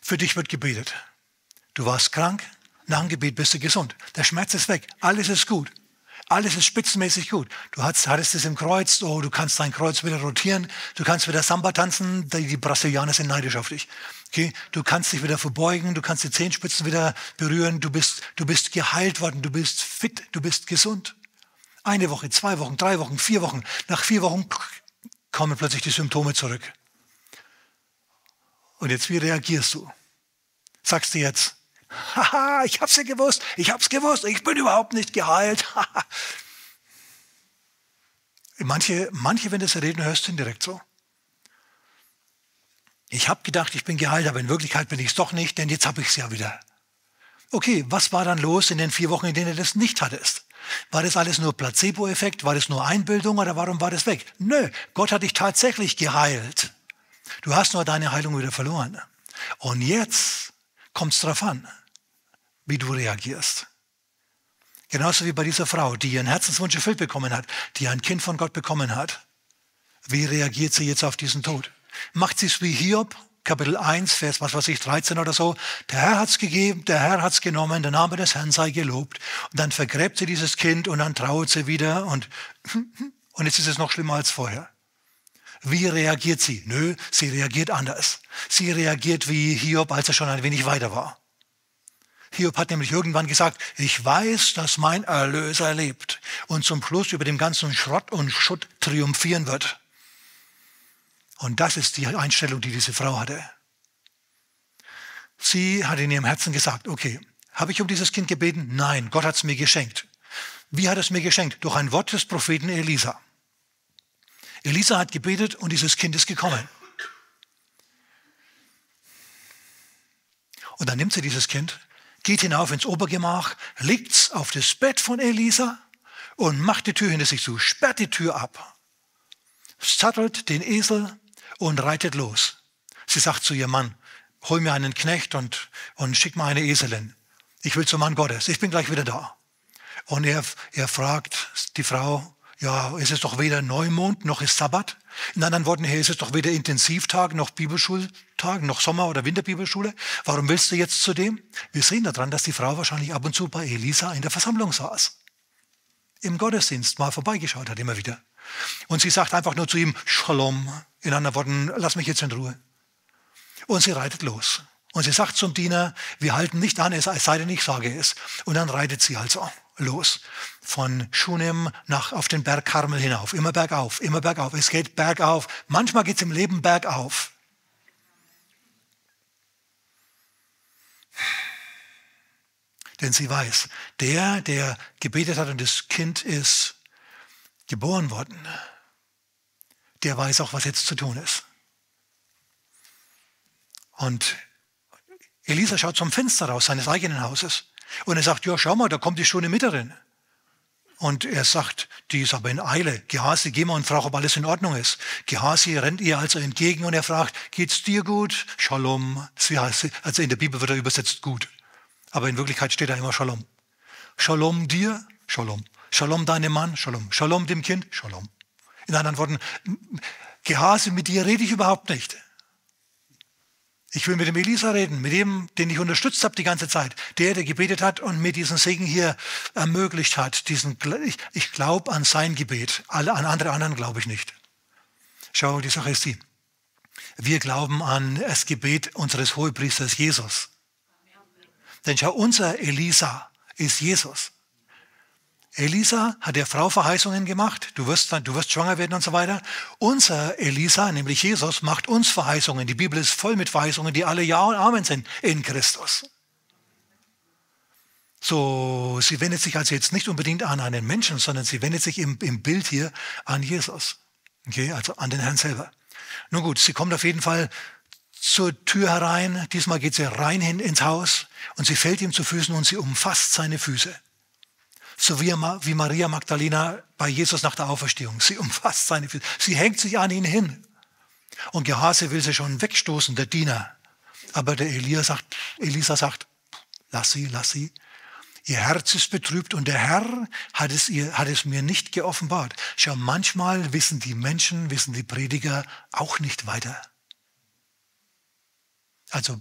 Für dich wird gebetet. Du warst krank, nach dem Gebet bist du gesund. Der Schmerz ist weg, alles ist gut. Alles ist spitzenmäßig gut. Du hattest es im Kreuz, oh, du kannst dein Kreuz wieder rotieren, du kannst wieder Samba tanzen, die Brasilianer sind neidisch auf dich. Okay? Du kannst dich wieder verbeugen, du kannst die Zehenspitzen wieder berühren, du bist, du bist geheilt worden, du bist fit, du bist gesund. Eine Woche, zwei Wochen, drei Wochen, vier Wochen, nach vier Wochen kommen plötzlich die Symptome zurück. Und jetzt, wie reagierst du? Sagst du jetzt, haha, ich hab's ja gewusst, ich hab's gewusst, ich bin überhaupt nicht geheilt. Manche, manche, wenn du es reden hörst, sind direkt so. Ich habe gedacht, ich bin geheilt, aber in Wirklichkeit bin ich es doch nicht, denn jetzt habe ich es ja wieder. Okay, was war dann los in den vier Wochen, in denen du das nicht hattest? War das alles nur Placebo-Effekt? War das nur Einbildung oder warum war das weg? Nö, Gott hat dich tatsächlich geheilt. Du hast nur deine Heilung wieder verloren. Und jetzt kommt es darauf an, wie du reagierst. Genauso wie bei dieser Frau, die ihren Herzenswunsch erfüllt bekommen hat, die ein Kind von Gott bekommen hat. Wie reagiert sie jetzt auf diesen Tod? Macht sie es wie Hiob, Kapitel eins, Vers was weiß ich, dreizehn oder so. Der Herr hat es gegeben, der Herr hat es genommen, der Name des Herrn sei gelobt. Und dann vergräbt sie dieses Kind und dann trauert sie wieder und, und jetzt ist es noch schlimmer als vorher. Wie reagiert sie? Nö, sie reagiert anders. Sie reagiert wie Hiob, als er schon ein wenig weiter war. Hiob hat nämlich irgendwann gesagt, ich weiß, dass mein Erlöser lebt und zum Schluss über dem ganzen Schrott und Schutt triumphieren wird. Und das ist die Einstellung, die diese Frau hatte. Sie hat in ihrem Herzen gesagt, okay, habe ich um dieses Kind gebeten? Nein, Gott hat es mir geschenkt. Wie hat er es mir geschenkt? Durch ein Wort des Propheten Elisa. Elisa hat gebetet und dieses Kind ist gekommen. Und dann nimmt sie dieses Kind, geht hinauf ins Obergemach, legt es auf das Bett von Elisa und macht die Tür hinter sich zu, sperrt die Tür ab, sattelt den Esel und reitet los. Sie sagt zu ihrem Mann, hol mir einen Knecht und, und schick mir eine Eselin. Ich will zum Mann Gottes, ich bin gleich wieder da. Und er, er fragt die Frau, ja, es ist doch weder Neumond noch ist Sabbat. In anderen Worten, hey, es ist doch weder Intensivtag noch Bibelschultag noch Sommer- oder Winterbibelschule. Warum willst du jetzt zu dem? Wir sehen daran, dass die Frau wahrscheinlich ab und zu bei Elisa in der Versammlung saß. Im Gottesdienst mal vorbeigeschaut hat, immer wieder. Und sie sagt einfach nur zu ihm, Shalom, in anderen Worten, lass mich jetzt in Ruhe. Und sie reitet los. Und sie sagt zum Diener, wir halten nicht an, es sei denn, ich sage es. Und dann reitet sie also los. Von Schunem nach auf den Berg Karmel hinauf. Immer bergauf, immer bergauf. Es geht bergauf. Manchmal geht es im Leben bergauf. Denn sie weiß, der, der gebetet hat und das Kind ist geboren worden, der weiß auch, was jetzt zu tun ist. Und Elisa schaut zum Fenster raus, seines eigenen Hauses. Und er sagt, ja, schau mal, da kommt die Schunammiterin. Und er sagt, die ist aber in Eile. Gehasi, geh mal und frag, ob alles in Ordnung ist. Gehasi rennt ihr also entgegen und er fragt, geht's dir gut? Shalom. Also in der Bibel wird er übersetzt gut. Aber in Wirklichkeit steht da immer Shalom. Shalom dir, Shalom. Shalom deinem Mann, Shalom. Shalom dem Kind, Shalom. In anderen Worten, Gehasi, mit dir rede ich überhaupt nicht. Ich will mit dem Elisa reden, mit dem, den ich unterstützt habe die ganze Zeit. Der, der gebetet hat und mir diesen Segen hier ermöglicht hat. Diesen, ich ich glaube an sein Gebet, alle, an andere anderen glaube ich nicht. Schau, die Sache ist die. Wir glauben an das Gebet unseres Hohepriesters Jesus. Denn schau, unser Elisa ist Jesus. Elisa hat der Frau Verheißungen gemacht, du wirst, du wirst schwanger werden und so weiter. Unser Elisa, nämlich Jesus, macht uns Verheißungen. Die Bibel ist voll mit Verheißungen, die alle Ja und Amen sind in Christus. So, sie wendet sich also jetzt nicht unbedingt an einen Menschen, sondern sie wendet sich im, im Bild hier an Jesus. Okay, also an den Herrn selber. Nun gut, sie kommt auf jeden Fall zur Tür herein. Diesmal geht sie rein hin ins Haus und sie fällt ihm zu Füßen und sie umfasst seine Füße. So wie, wie Maria Magdalena bei Jesus nach der Auferstehung. Sie umfasst seine Füße. Sie hängt sich an ihn hin. Und Gehasi will sie schon wegstoßen, der Diener. Aber der Elia sagt, Elisa sagt, lass sie, lass sie. Ihr Herz ist betrübt und der Herr hat es, ihr, hat es mir nicht geoffenbart. Schau, manchmal wissen die Menschen, wissen die Prediger auch nicht weiter. Also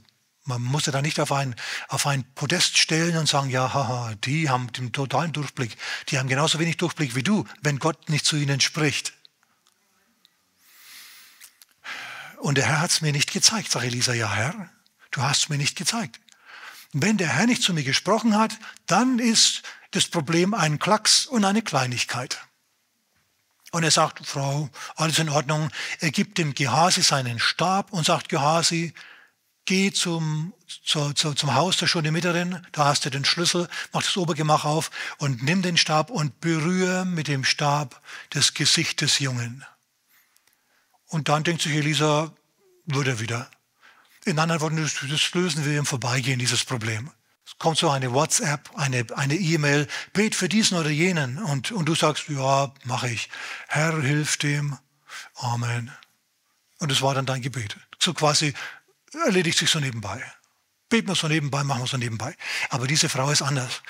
man musste da nicht auf ein, auf ein Podest stellen und sagen, ja, haha, die haben den totalen Durchblick. Die haben genauso wenig Durchblick wie du, wenn Gott nicht zu ihnen spricht. Und der Herr hat es mir nicht gezeigt, sagt Elisa, ja Herr, du hast es mir nicht gezeigt. Wenn der Herr nicht zu mir gesprochen hat, dann ist das Problem ein Klacks und eine Kleinigkeit. Und er sagt, Frau, alles in Ordnung. Er gibt dem Gehasi seinen Stab und sagt, Gehasi, geh zum, zur, zur, zum Haus der Schunammiterin, da hast du den Schlüssel, mach das Obergemach auf und nimm den Stab und berühre mit dem Stab das Gesicht des Jungen. Und dann denkt sich Elisa, wird er wieder. In anderen Worten, das lösen wir im Vorbeigehen, dieses Problem. Es kommt so eine WhatsApp, eine eine E-Mail, bet für diesen oder jenen. Und, und du sagst, ja, mache ich. Herr, hilf dem. Amen. Und das war dann dein Gebet. So quasi erledigt sich so nebenbei. Beten wir so nebenbei, machen wir so nebenbei. Aber diese Frau ist anders.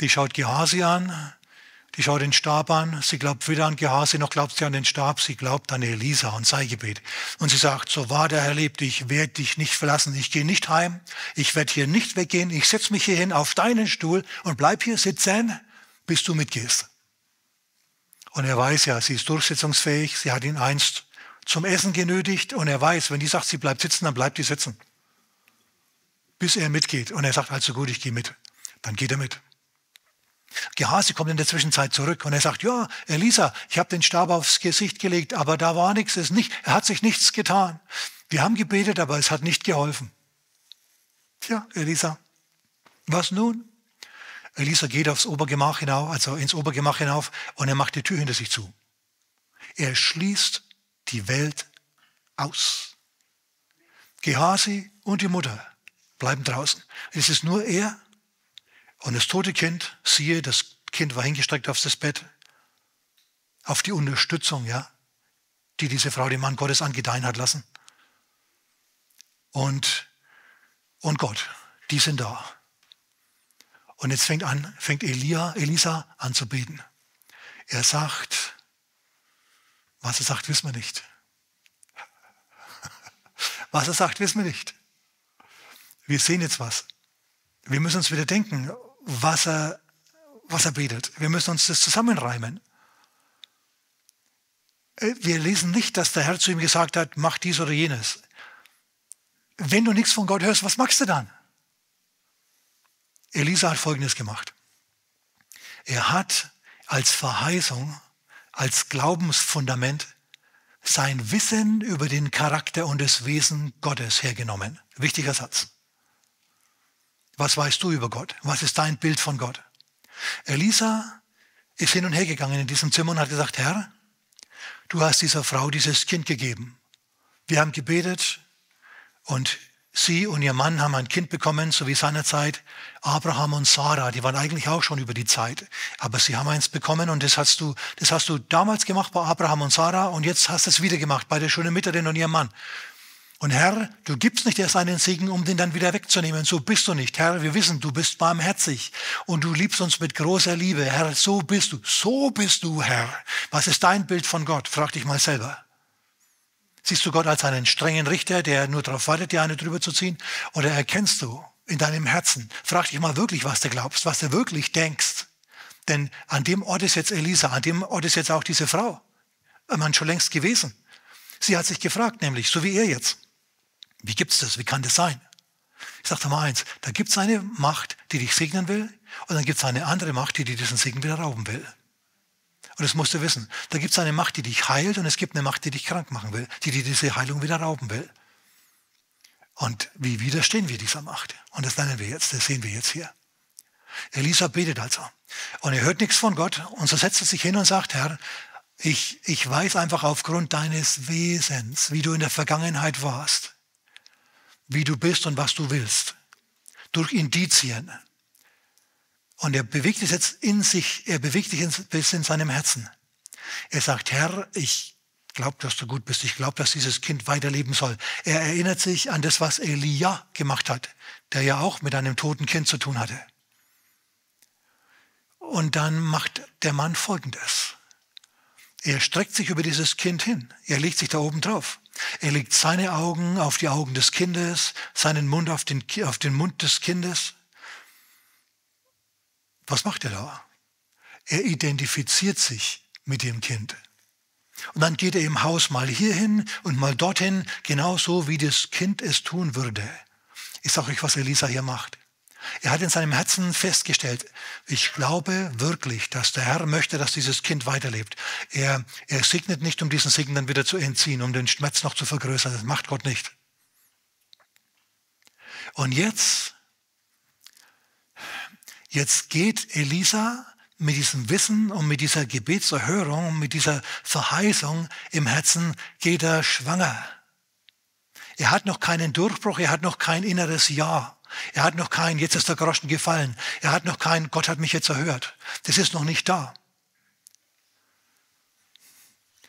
Die schaut Gehasi an, die schaut den Stab an, sie glaubt weder an Gehasi, noch glaubt sie an den Stab, sie glaubt an Elisa und sein Gebet. Und sie sagt, so wahr der Herr lebt, ich werde dich nicht verlassen, ich gehe nicht heim, ich werde hier nicht weggehen, ich setze mich hier hin auf deinen Stuhl und bleib hier sitzen, bis du mitgehst. Und er weiß ja, sie ist durchsetzungsfähig, sie hat ihn einst zum Essen genötigt und er weiß, wenn die sagt, sie bleibt sitzen, dann bleibt die sitzen. Bis er mitgeht und er sagt, also gut, ich gehe mit. Dann geht er mit. Gehasi kommt in der Zwischenzeit zurück und er sagt, ja, Elisa, ich habe den Stab aufs Gesicht gelegt, aber da war nichts, es nicht, er hat sich nichts getan. Wir haben gebetet, aber es hat nicht geholfen. Tja, Elisa, was nun? Elisa geht aufs Obergemach hinauf, also ins Obergemach hinauf und er macht die Tür hinter sich zu. Er schließt die Welt aus. Gehasi und die Mutter bleiben draußen. Es ist nur er. Und das tote Kind, siehe, das Kind war hingestreckt auf das Bett, auf die Unterstützung, ja, die diese Frau dem Mann Gottes angedeihen hat lassen. Und, und Gott, die sind da. Und jetzt fängt, an, fängt Elia, Elisa an zu beten. Er sagt, was er sagt, wissen wir nicht. Was er sagt, wissen wir nicht. Wir sehen jetzt was. Wir müssen uns wieder denken, was er, was er betet. Wir müssen uns das zusammenreimen. Wir lesen nicht, dass der Herr zu ihm gesagt hat, mach dies oder jenes. Wenn du nichts von Gott hörst, was machst du dann? Elisa hat Folgendes gemacht. Er hat als Verheißung, als Glaubensfundament sein Wissen über den Charakter und das Wesen Gottes hergenommen. Wichtiger Satz. Was weißt du über Gott? Was ist dein Bild von Gott? Elisa ist hin und her gegangen in diesem Zimmer und hat gesagt, Herr, du hast dieser Frau dieses Kind gegeben. Wir haben gebetet und sie und ihr Mann haben ein Kind bekommen, so wie seinerzeit Abraham und Sarah. Die waren eigentlich auch schon über die Zeit, aber sie haben eins bekommen und das hast du, das hast du damals gemacht bei Abraham und Sarah und jetzt hast du es wieder gemacht bei der Schunammiterin und ihrem Mann. Und Herr, du gibst nicht erst einen Segen, um den dann wieder wegzunehmen. So bist du nicht. Herr, wir wissen, du bist barmherzig und du liebst uns mit großer Liebe. Herr, so bist du. So bist du, Herr. Was ist dein Bild von Gott? Frag dich mal selber. Siehst du Gott als einen strengen Richter, der nur darauf wartet, dir eine drüber zu ziehen? Oder erkennst du in deinem Herzen? Frag dich mal wirklich, was du glaubst, was du wirklich denkst. Denn an dem Ort ist jetzt Elisa, an dem Ort ist jetzt auch diese Frau. Man schon längst gewesen. Sie hat sich gefragt, nämlich, so wie er jetzt. Wie gibt's das? Wie kann das sein? Ich sage dir mal eins, da gibt es eine Macht, die dich segnen will und dann gibt es eine andere Macht, die dir diesen Segen wieder rauben will. Und das musst du wissen. Da gibt es eine Macht, die dich heilt und es gibt eine Macht, die dich krank machen will, die dir diese Heilung wieder rauben will. Und wie widerstehen wir dieser Macht? Und das lernen wir jetzt, das sehen wir jetzt hier. Elisa betet also und er hört nichts von Gott und so setzt er sich hin und sagt, Herr, ich, ich weiß einfach aufgrund deines Wesens, wie du in der Vergangenheit warst, wie du bist und was du willst, durch Indizien. Und er bewegt es jetzt in sich, er bewegt es bis in seinem Herzen. Er sagt, Herr, ich glaube, dass du gut bist, ich glaube, dass dieses Kind weiterleben soll. Er erinnert sich an das, was Elia gemacht hat, der ja auch mit einem toten Kind zu tun hatte. Und dann macht der Mann Folgendes. Er streckt sich über dieses Kind hin, er legt sich da oben drauf. Er legt seine Augen auf die Augen des Kindes, seinen Mund auf den, auf den Mund des Kindes. Was macht er da? Er identifiziert sich mit dem Kind. Und dann geht er im Haus mal hierhin und mal dorthin, genauso wie das Kind es tun würde. Ich sage euch, was Elisa hier macht. Er hat in seinem Herzen festgestellt, ich glaube wirklich, dass der Herr möchte, dass dieses Kind weiterlebt. Er, er segnet nicht, um diesen Segen dann wieder zu entziehen, um den Schmerz noch zu vergrößern. Das macht Gott nicht. Und jetzt, jetzt geht Elisa mit diesem Wissen und mit dieser Gebetserhörung und mit dieser Verheißung im Herzen, geht er schwanger. Er hat noch keinen Durchbruch, er hat noch kein inneres Ja. Er hat noch kein, jetzt ist der Groschen gefallen. Er hat noch kein, Gott hat mich jetzt erhört. Das ist noch nicht da.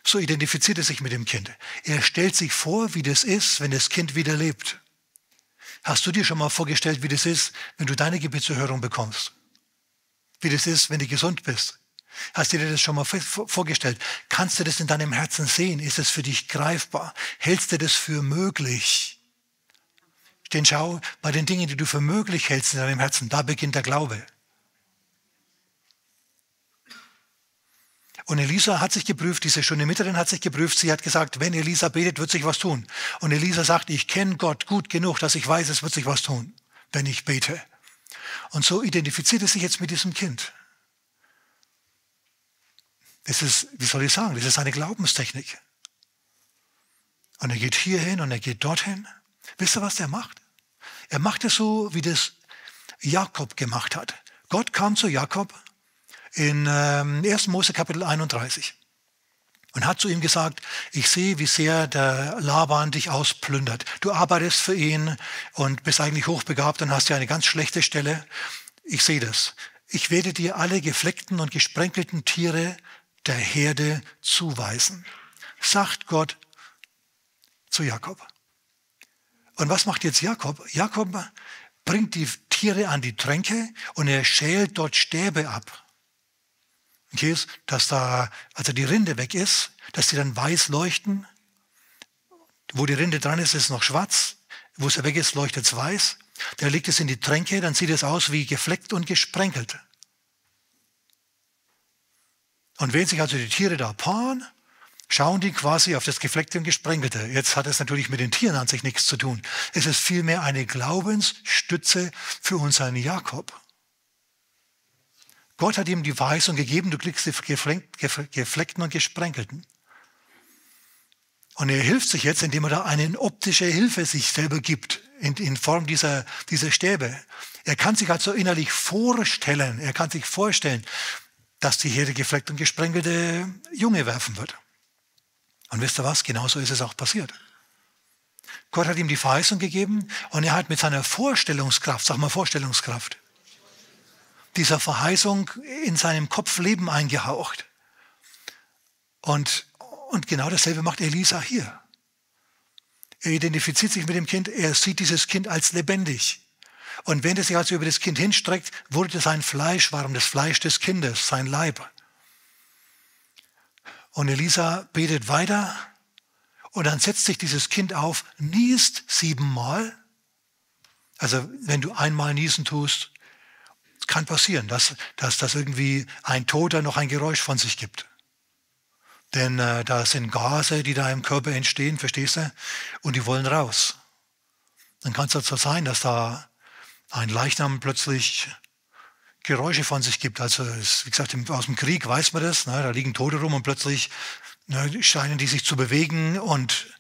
So identifiziert er sich mit dem Kind. Er stellt sich vor, wie das ist, wenn das Kind wieder lebt. Hast du dir schon mal vorgestellt, wie das ist, wenn du deine Gebetserhörung bekommst? Wie das ist, wenn du gesund bist? Hast du dir das schon mal vorgestellt? Kannst du das in deinem Herzen sehen? Ist es für dich greifbar? Hältst du das für möglich? Denn schau, bei den Dingen, die du für möglich hältst in deinem Herzen, da beginnt der Glaube. Und Elisa hat sich geprüft, diese Schunammiterin hat sich geprüft, sie hat gesagt, wenn Elisa betet, wird sich was tun. Und Elisa sagt, ich kenne Gott gut genug, dass ich weiß, es wird sich was tun, wenn ich bete. Und so identifiziert er sich jetzt mit diesem Kind. Das ist, wie soll ich sagen, das ist eine Glaubenstechnik. Und er geht hierhin und er geht dorthin. Wisst ihr, was er macht? Er macht es so, wie das Jakob gemacht hat. Gott kam zu Jakob in ersten Mose Kapitel einunddreißig und hat zu ihm gesagt, ich sehe, wie sehr der Laban dich ausplündert. Du arbeitest für ihn und bist eigentlich hochbegabt und hast ja eine ganz schlechte Stelle. Ich sehe das. Ich werde dir alle gefleckten und gesprenkelten Tiere der Herde zuweisen, sagt Gott zu Jakob. Und was macht jetzt Jakob? Jakob bringt die Tiere an die Tränke und er schält dort Stäbe ab. Okay, dass da, also die Rinde weg ist, dass die dann weiß leuchten. Wo die Rinde dran ist, ist es noch schwarz. Wo es weg ist, leuchtet es weiß. Der legt es in die Tränke, dann sieht es aus wie gefleckt und gesprenkelt. Und wenn sich also die Tiere da paaren, schauen die quasi auf das Gefleckte und Gesprenkelte. Jetzt hat es natürlich mit den Tieren an sich nichts zu tun. Es ist vielmehr eine Glaubensstütze für unseren Jakob. Gott hat ihm die Verheißung gegeben, du kriegst die Gefleckten und Gesprenkelten. Und er hilft sich jetzt, indem er da eine optische Hilfe sich selber gibt, in, in Form dieser, dieser Stäbe. Er kann sich also innerlich vorstellen, er kann sich vorstellen, dass die Herde gefleckte und gesprenkelte Junge werfen wird. Und wisst ihr was? Genauso ist es auch passiert. Gott hat ihm die Verheißung gegeben und er hat mit seiner Vorstellungskraft, sag mal Vorstellungskraft, dieser Verheißung in seinem Kopf Leben eingehaucht. Und, und genau dasselbe macht Elisa hier. Er identifiziert sich mit dem Kind, er sieht dieses Kind als lebendig. Und wenn er sich also über das Kind hinstreckt, wurde sein Fleisch warm, das Fleisch des Kindes, sein Leib. Und Elisa betet weiter und dann setzt sich dieses Kind auf, niest siebenmal. Also wenn du einmal niesen tust, kann passieren, dass, dass, dass irgendwie ein Toter noch ein Geräusch von sich gibt. Denn äh, da sind Gase, die da im Körper entstehen, verstehst du? Und die wollen raus. Dann kann es also sein, dass da ein Leichnam plötzlich Geräusche von sich gibt. Also es, wie gesagt, aus dem Krieg weiß man das, ne? Da liegen Tote rum und plötzlich, ne, scheinen die sich zu bewegen und,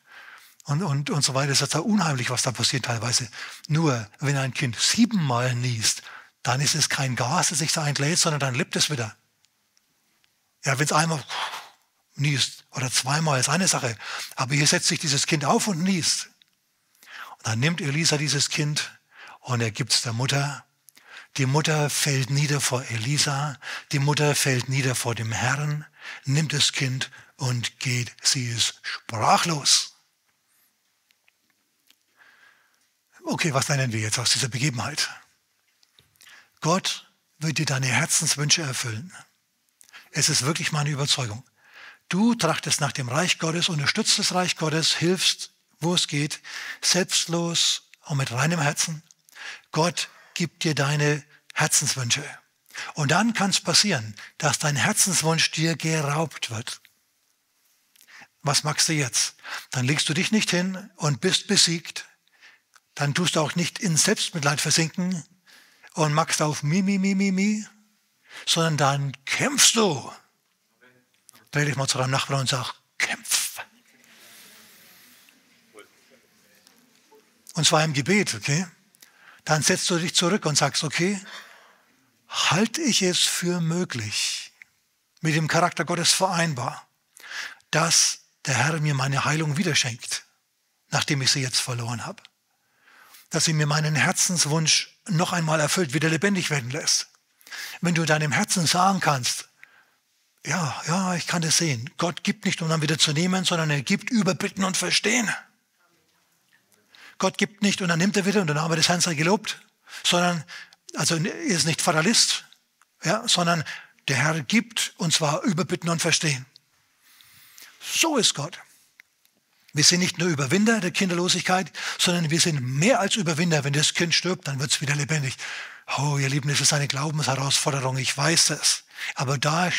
und, und, und so weiter. Es ist ja unheimlich, was da passiert teilweise. Nur, wenn ein Kind siebenmal niest, dann ist es kein Gas, das sich da entlädt, sondern dann lebt es wieder. Ja, wenn es einmal niest oder zweimal, ist eine Sache. Aber hier setzt sich dieses Kind auf und niest. Und dann nimmt Elisa dieses Kind und er gibt es der Mutter. Die Mutter fällt nieder vor Elisa. Die Mutter fällt nieder vor dem Herrn, nimmt das Kind und geht. Sie ist sprachlos. Okay, was lernen wir jetzt aus dieser Begebenheit? Gott wird dir deine Herzenswünsche erfüllen. Es ist wirklich meine Überzeugung. Du trachtest nach dem Reich Gottes, unterstützt das Reich Gottes, hilfst, wo es geht, selbstlos und mit reinem Herzen. Gott gibt dir deine Herzenswünsche. Und dann kann es passieren, dass dein Herzenswunsch dir geraubt wird. Was magst du jetzt? Dann legst du dich nicht hin und bist besiegt. Dann tust du auch nicht in Selbstmitleid versinken und machst auf mi, mi, mi, mi, mi, sondern dann kämpfst du. Dreh dich mal zu deinem Nachbarn und sag, kämpf. Und zwar im Gebet, okay? dann setzt du dich zurück und sagst, okay, halte ich es für möglich, mit dem Charakter Gottes vereinbar, dass der Herr mir meine Heilung wieder schenkt, nachdem ich sie jetzt verloren habe. Dass er mir meinen Herzenswunsch noch einmal erfüllt, wieder lebendig werden lässt. Wenn du deinem Herzen sagen kannst, ja, ja, ich kann das sehen. Gott gibt nicht, um dann wieder zu nehmen, sondern er gibt über Bitten und Verstehen. Gott gibt nicht und dann nimmt er wieder und der Name des Herrn sei gelobt. Sondern, also er ist nicht Fatalist, ja, sondern der Herr gibt und zwar über Bitten und Verstehen. So ist Gott. Wir sind nicht nur Überwinder der Kinderlosigkeit, sondern wir sind mehr als Überwinder. Wenn das Kind stirbt, dann wird es wieder lebendig. Oh, ihr Lieben, das ist eine Glaubensherausforderung, ich weiß das. Aber da,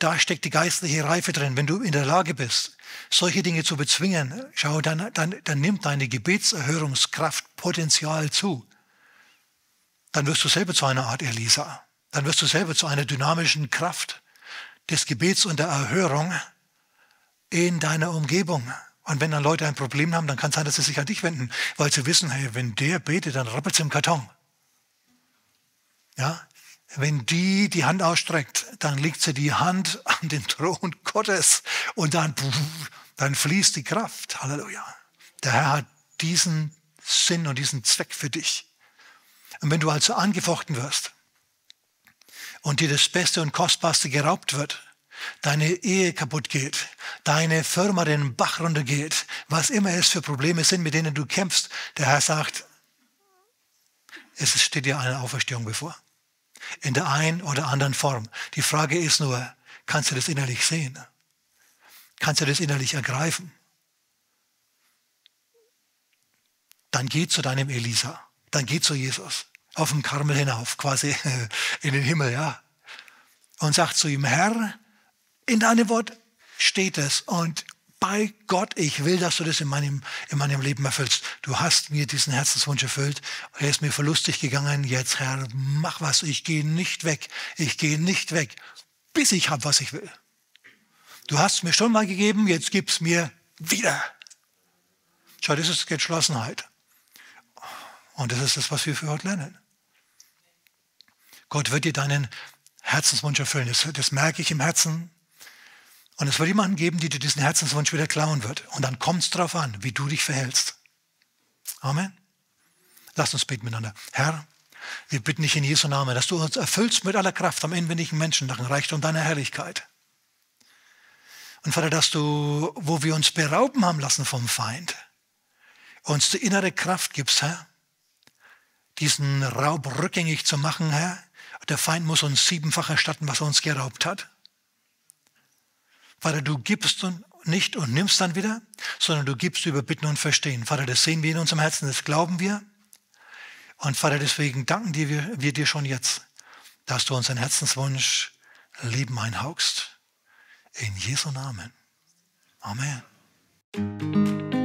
da steckt die geistliche Reife drin. Wenn du in der Lage bist, solche Dinge zu bezwingen, schau, dann, dann, dann nimmt deine Gebetserhörungskraft Potenzial zu. Dann wirst du selber zu einer Art Elisa. Dann wirst du selber zu einer dynamischen Kraft des Gebets und der Erhörung in deiner Umgebung. Und wenn dann Leute ein Problem haben, dann kann es sein, dass sie sich an dich wenden, weil sie wissen, hey, wenn der betet, dann rappelt es im Karton. Ja? Wenn die die Hand ausstreckt, dann legt sie die Hand an den Thron Gottes und dann, dann fließt die Kraft. Halleluja. Der Herr hat diesen Sinn und diesen Zweck für dich. Und wenn du also angefochten wirst und dir das Beste und Kostbarste geraubt wird, deine Ehe kaputt geht, deine Firma den Bach runter geht, was immer es für Probleme sind, mit denen du kämpfst, der Herr sagt, es steht dir eine Auferstehung bevor. In der einen oder anderen Form. Die Frage ist nur, kannst du das innerlich sehen? Kannst du das innerlich ergreifen? Dann geh zu deinem Elisa. Dann geh zu Jesus. Auf dem Karmel hinauf, quasi in den Himmel, ja. Und sag zu ihm, Herr, in deinem Wort steht es und bei Gott, ich will, dass du das in meinem, in meinem Leben erfüllst. Du hast mir diesen Herzenswunsch erfüllt. Er ist mir verlustig gegangen. Jetzt, Herr, mach was. Ich gehe nicht weg. Ich gehe nicht weg, bis ich habe, was ich will. Du hast mir schon mal gegeben. Jetzt gib's mir wieder. Schau, das ist Entschlossenheit. Und das ist das, was wir für heute lernen. Gott wird dir deinen Herzenswunsch erfüllen. Das, das merke ich im Herzen. Und es wird jemanden geben, die dir diesen Herzenswunsch wieder klauen wird. Und dann kommt es darauf an, wie du dich verhältst. Amen. Lasst uns beten miteinander. Herr, wir bitten dich in Jesu Namen, dass du uns erfüllst mit aller Kraft am inwendigen Menschen nach dem Reichtum deiner Herrlichkeit. Und Vater, dass du, wo wir uns berauben haben lassen vom Feind, uns die innere Kraft gibst, Herr, diesen Raub rückgängig zu machen, Herr. Der Feind muss uns siebenfach erstatten, was er uns geraubt hat. Vater, du gibst und nicht und nimmst dann wieder, sondern du gibst über Bitten und Verstehen. Vater, das sehen wir in unserem Herzen, das glauben wir. Und Vater, deswegen danken dir, wir, wir dir schon jetzt, dass du unseren Herzenswunsch Leben einhauchst. In Jesu Namen. Amen.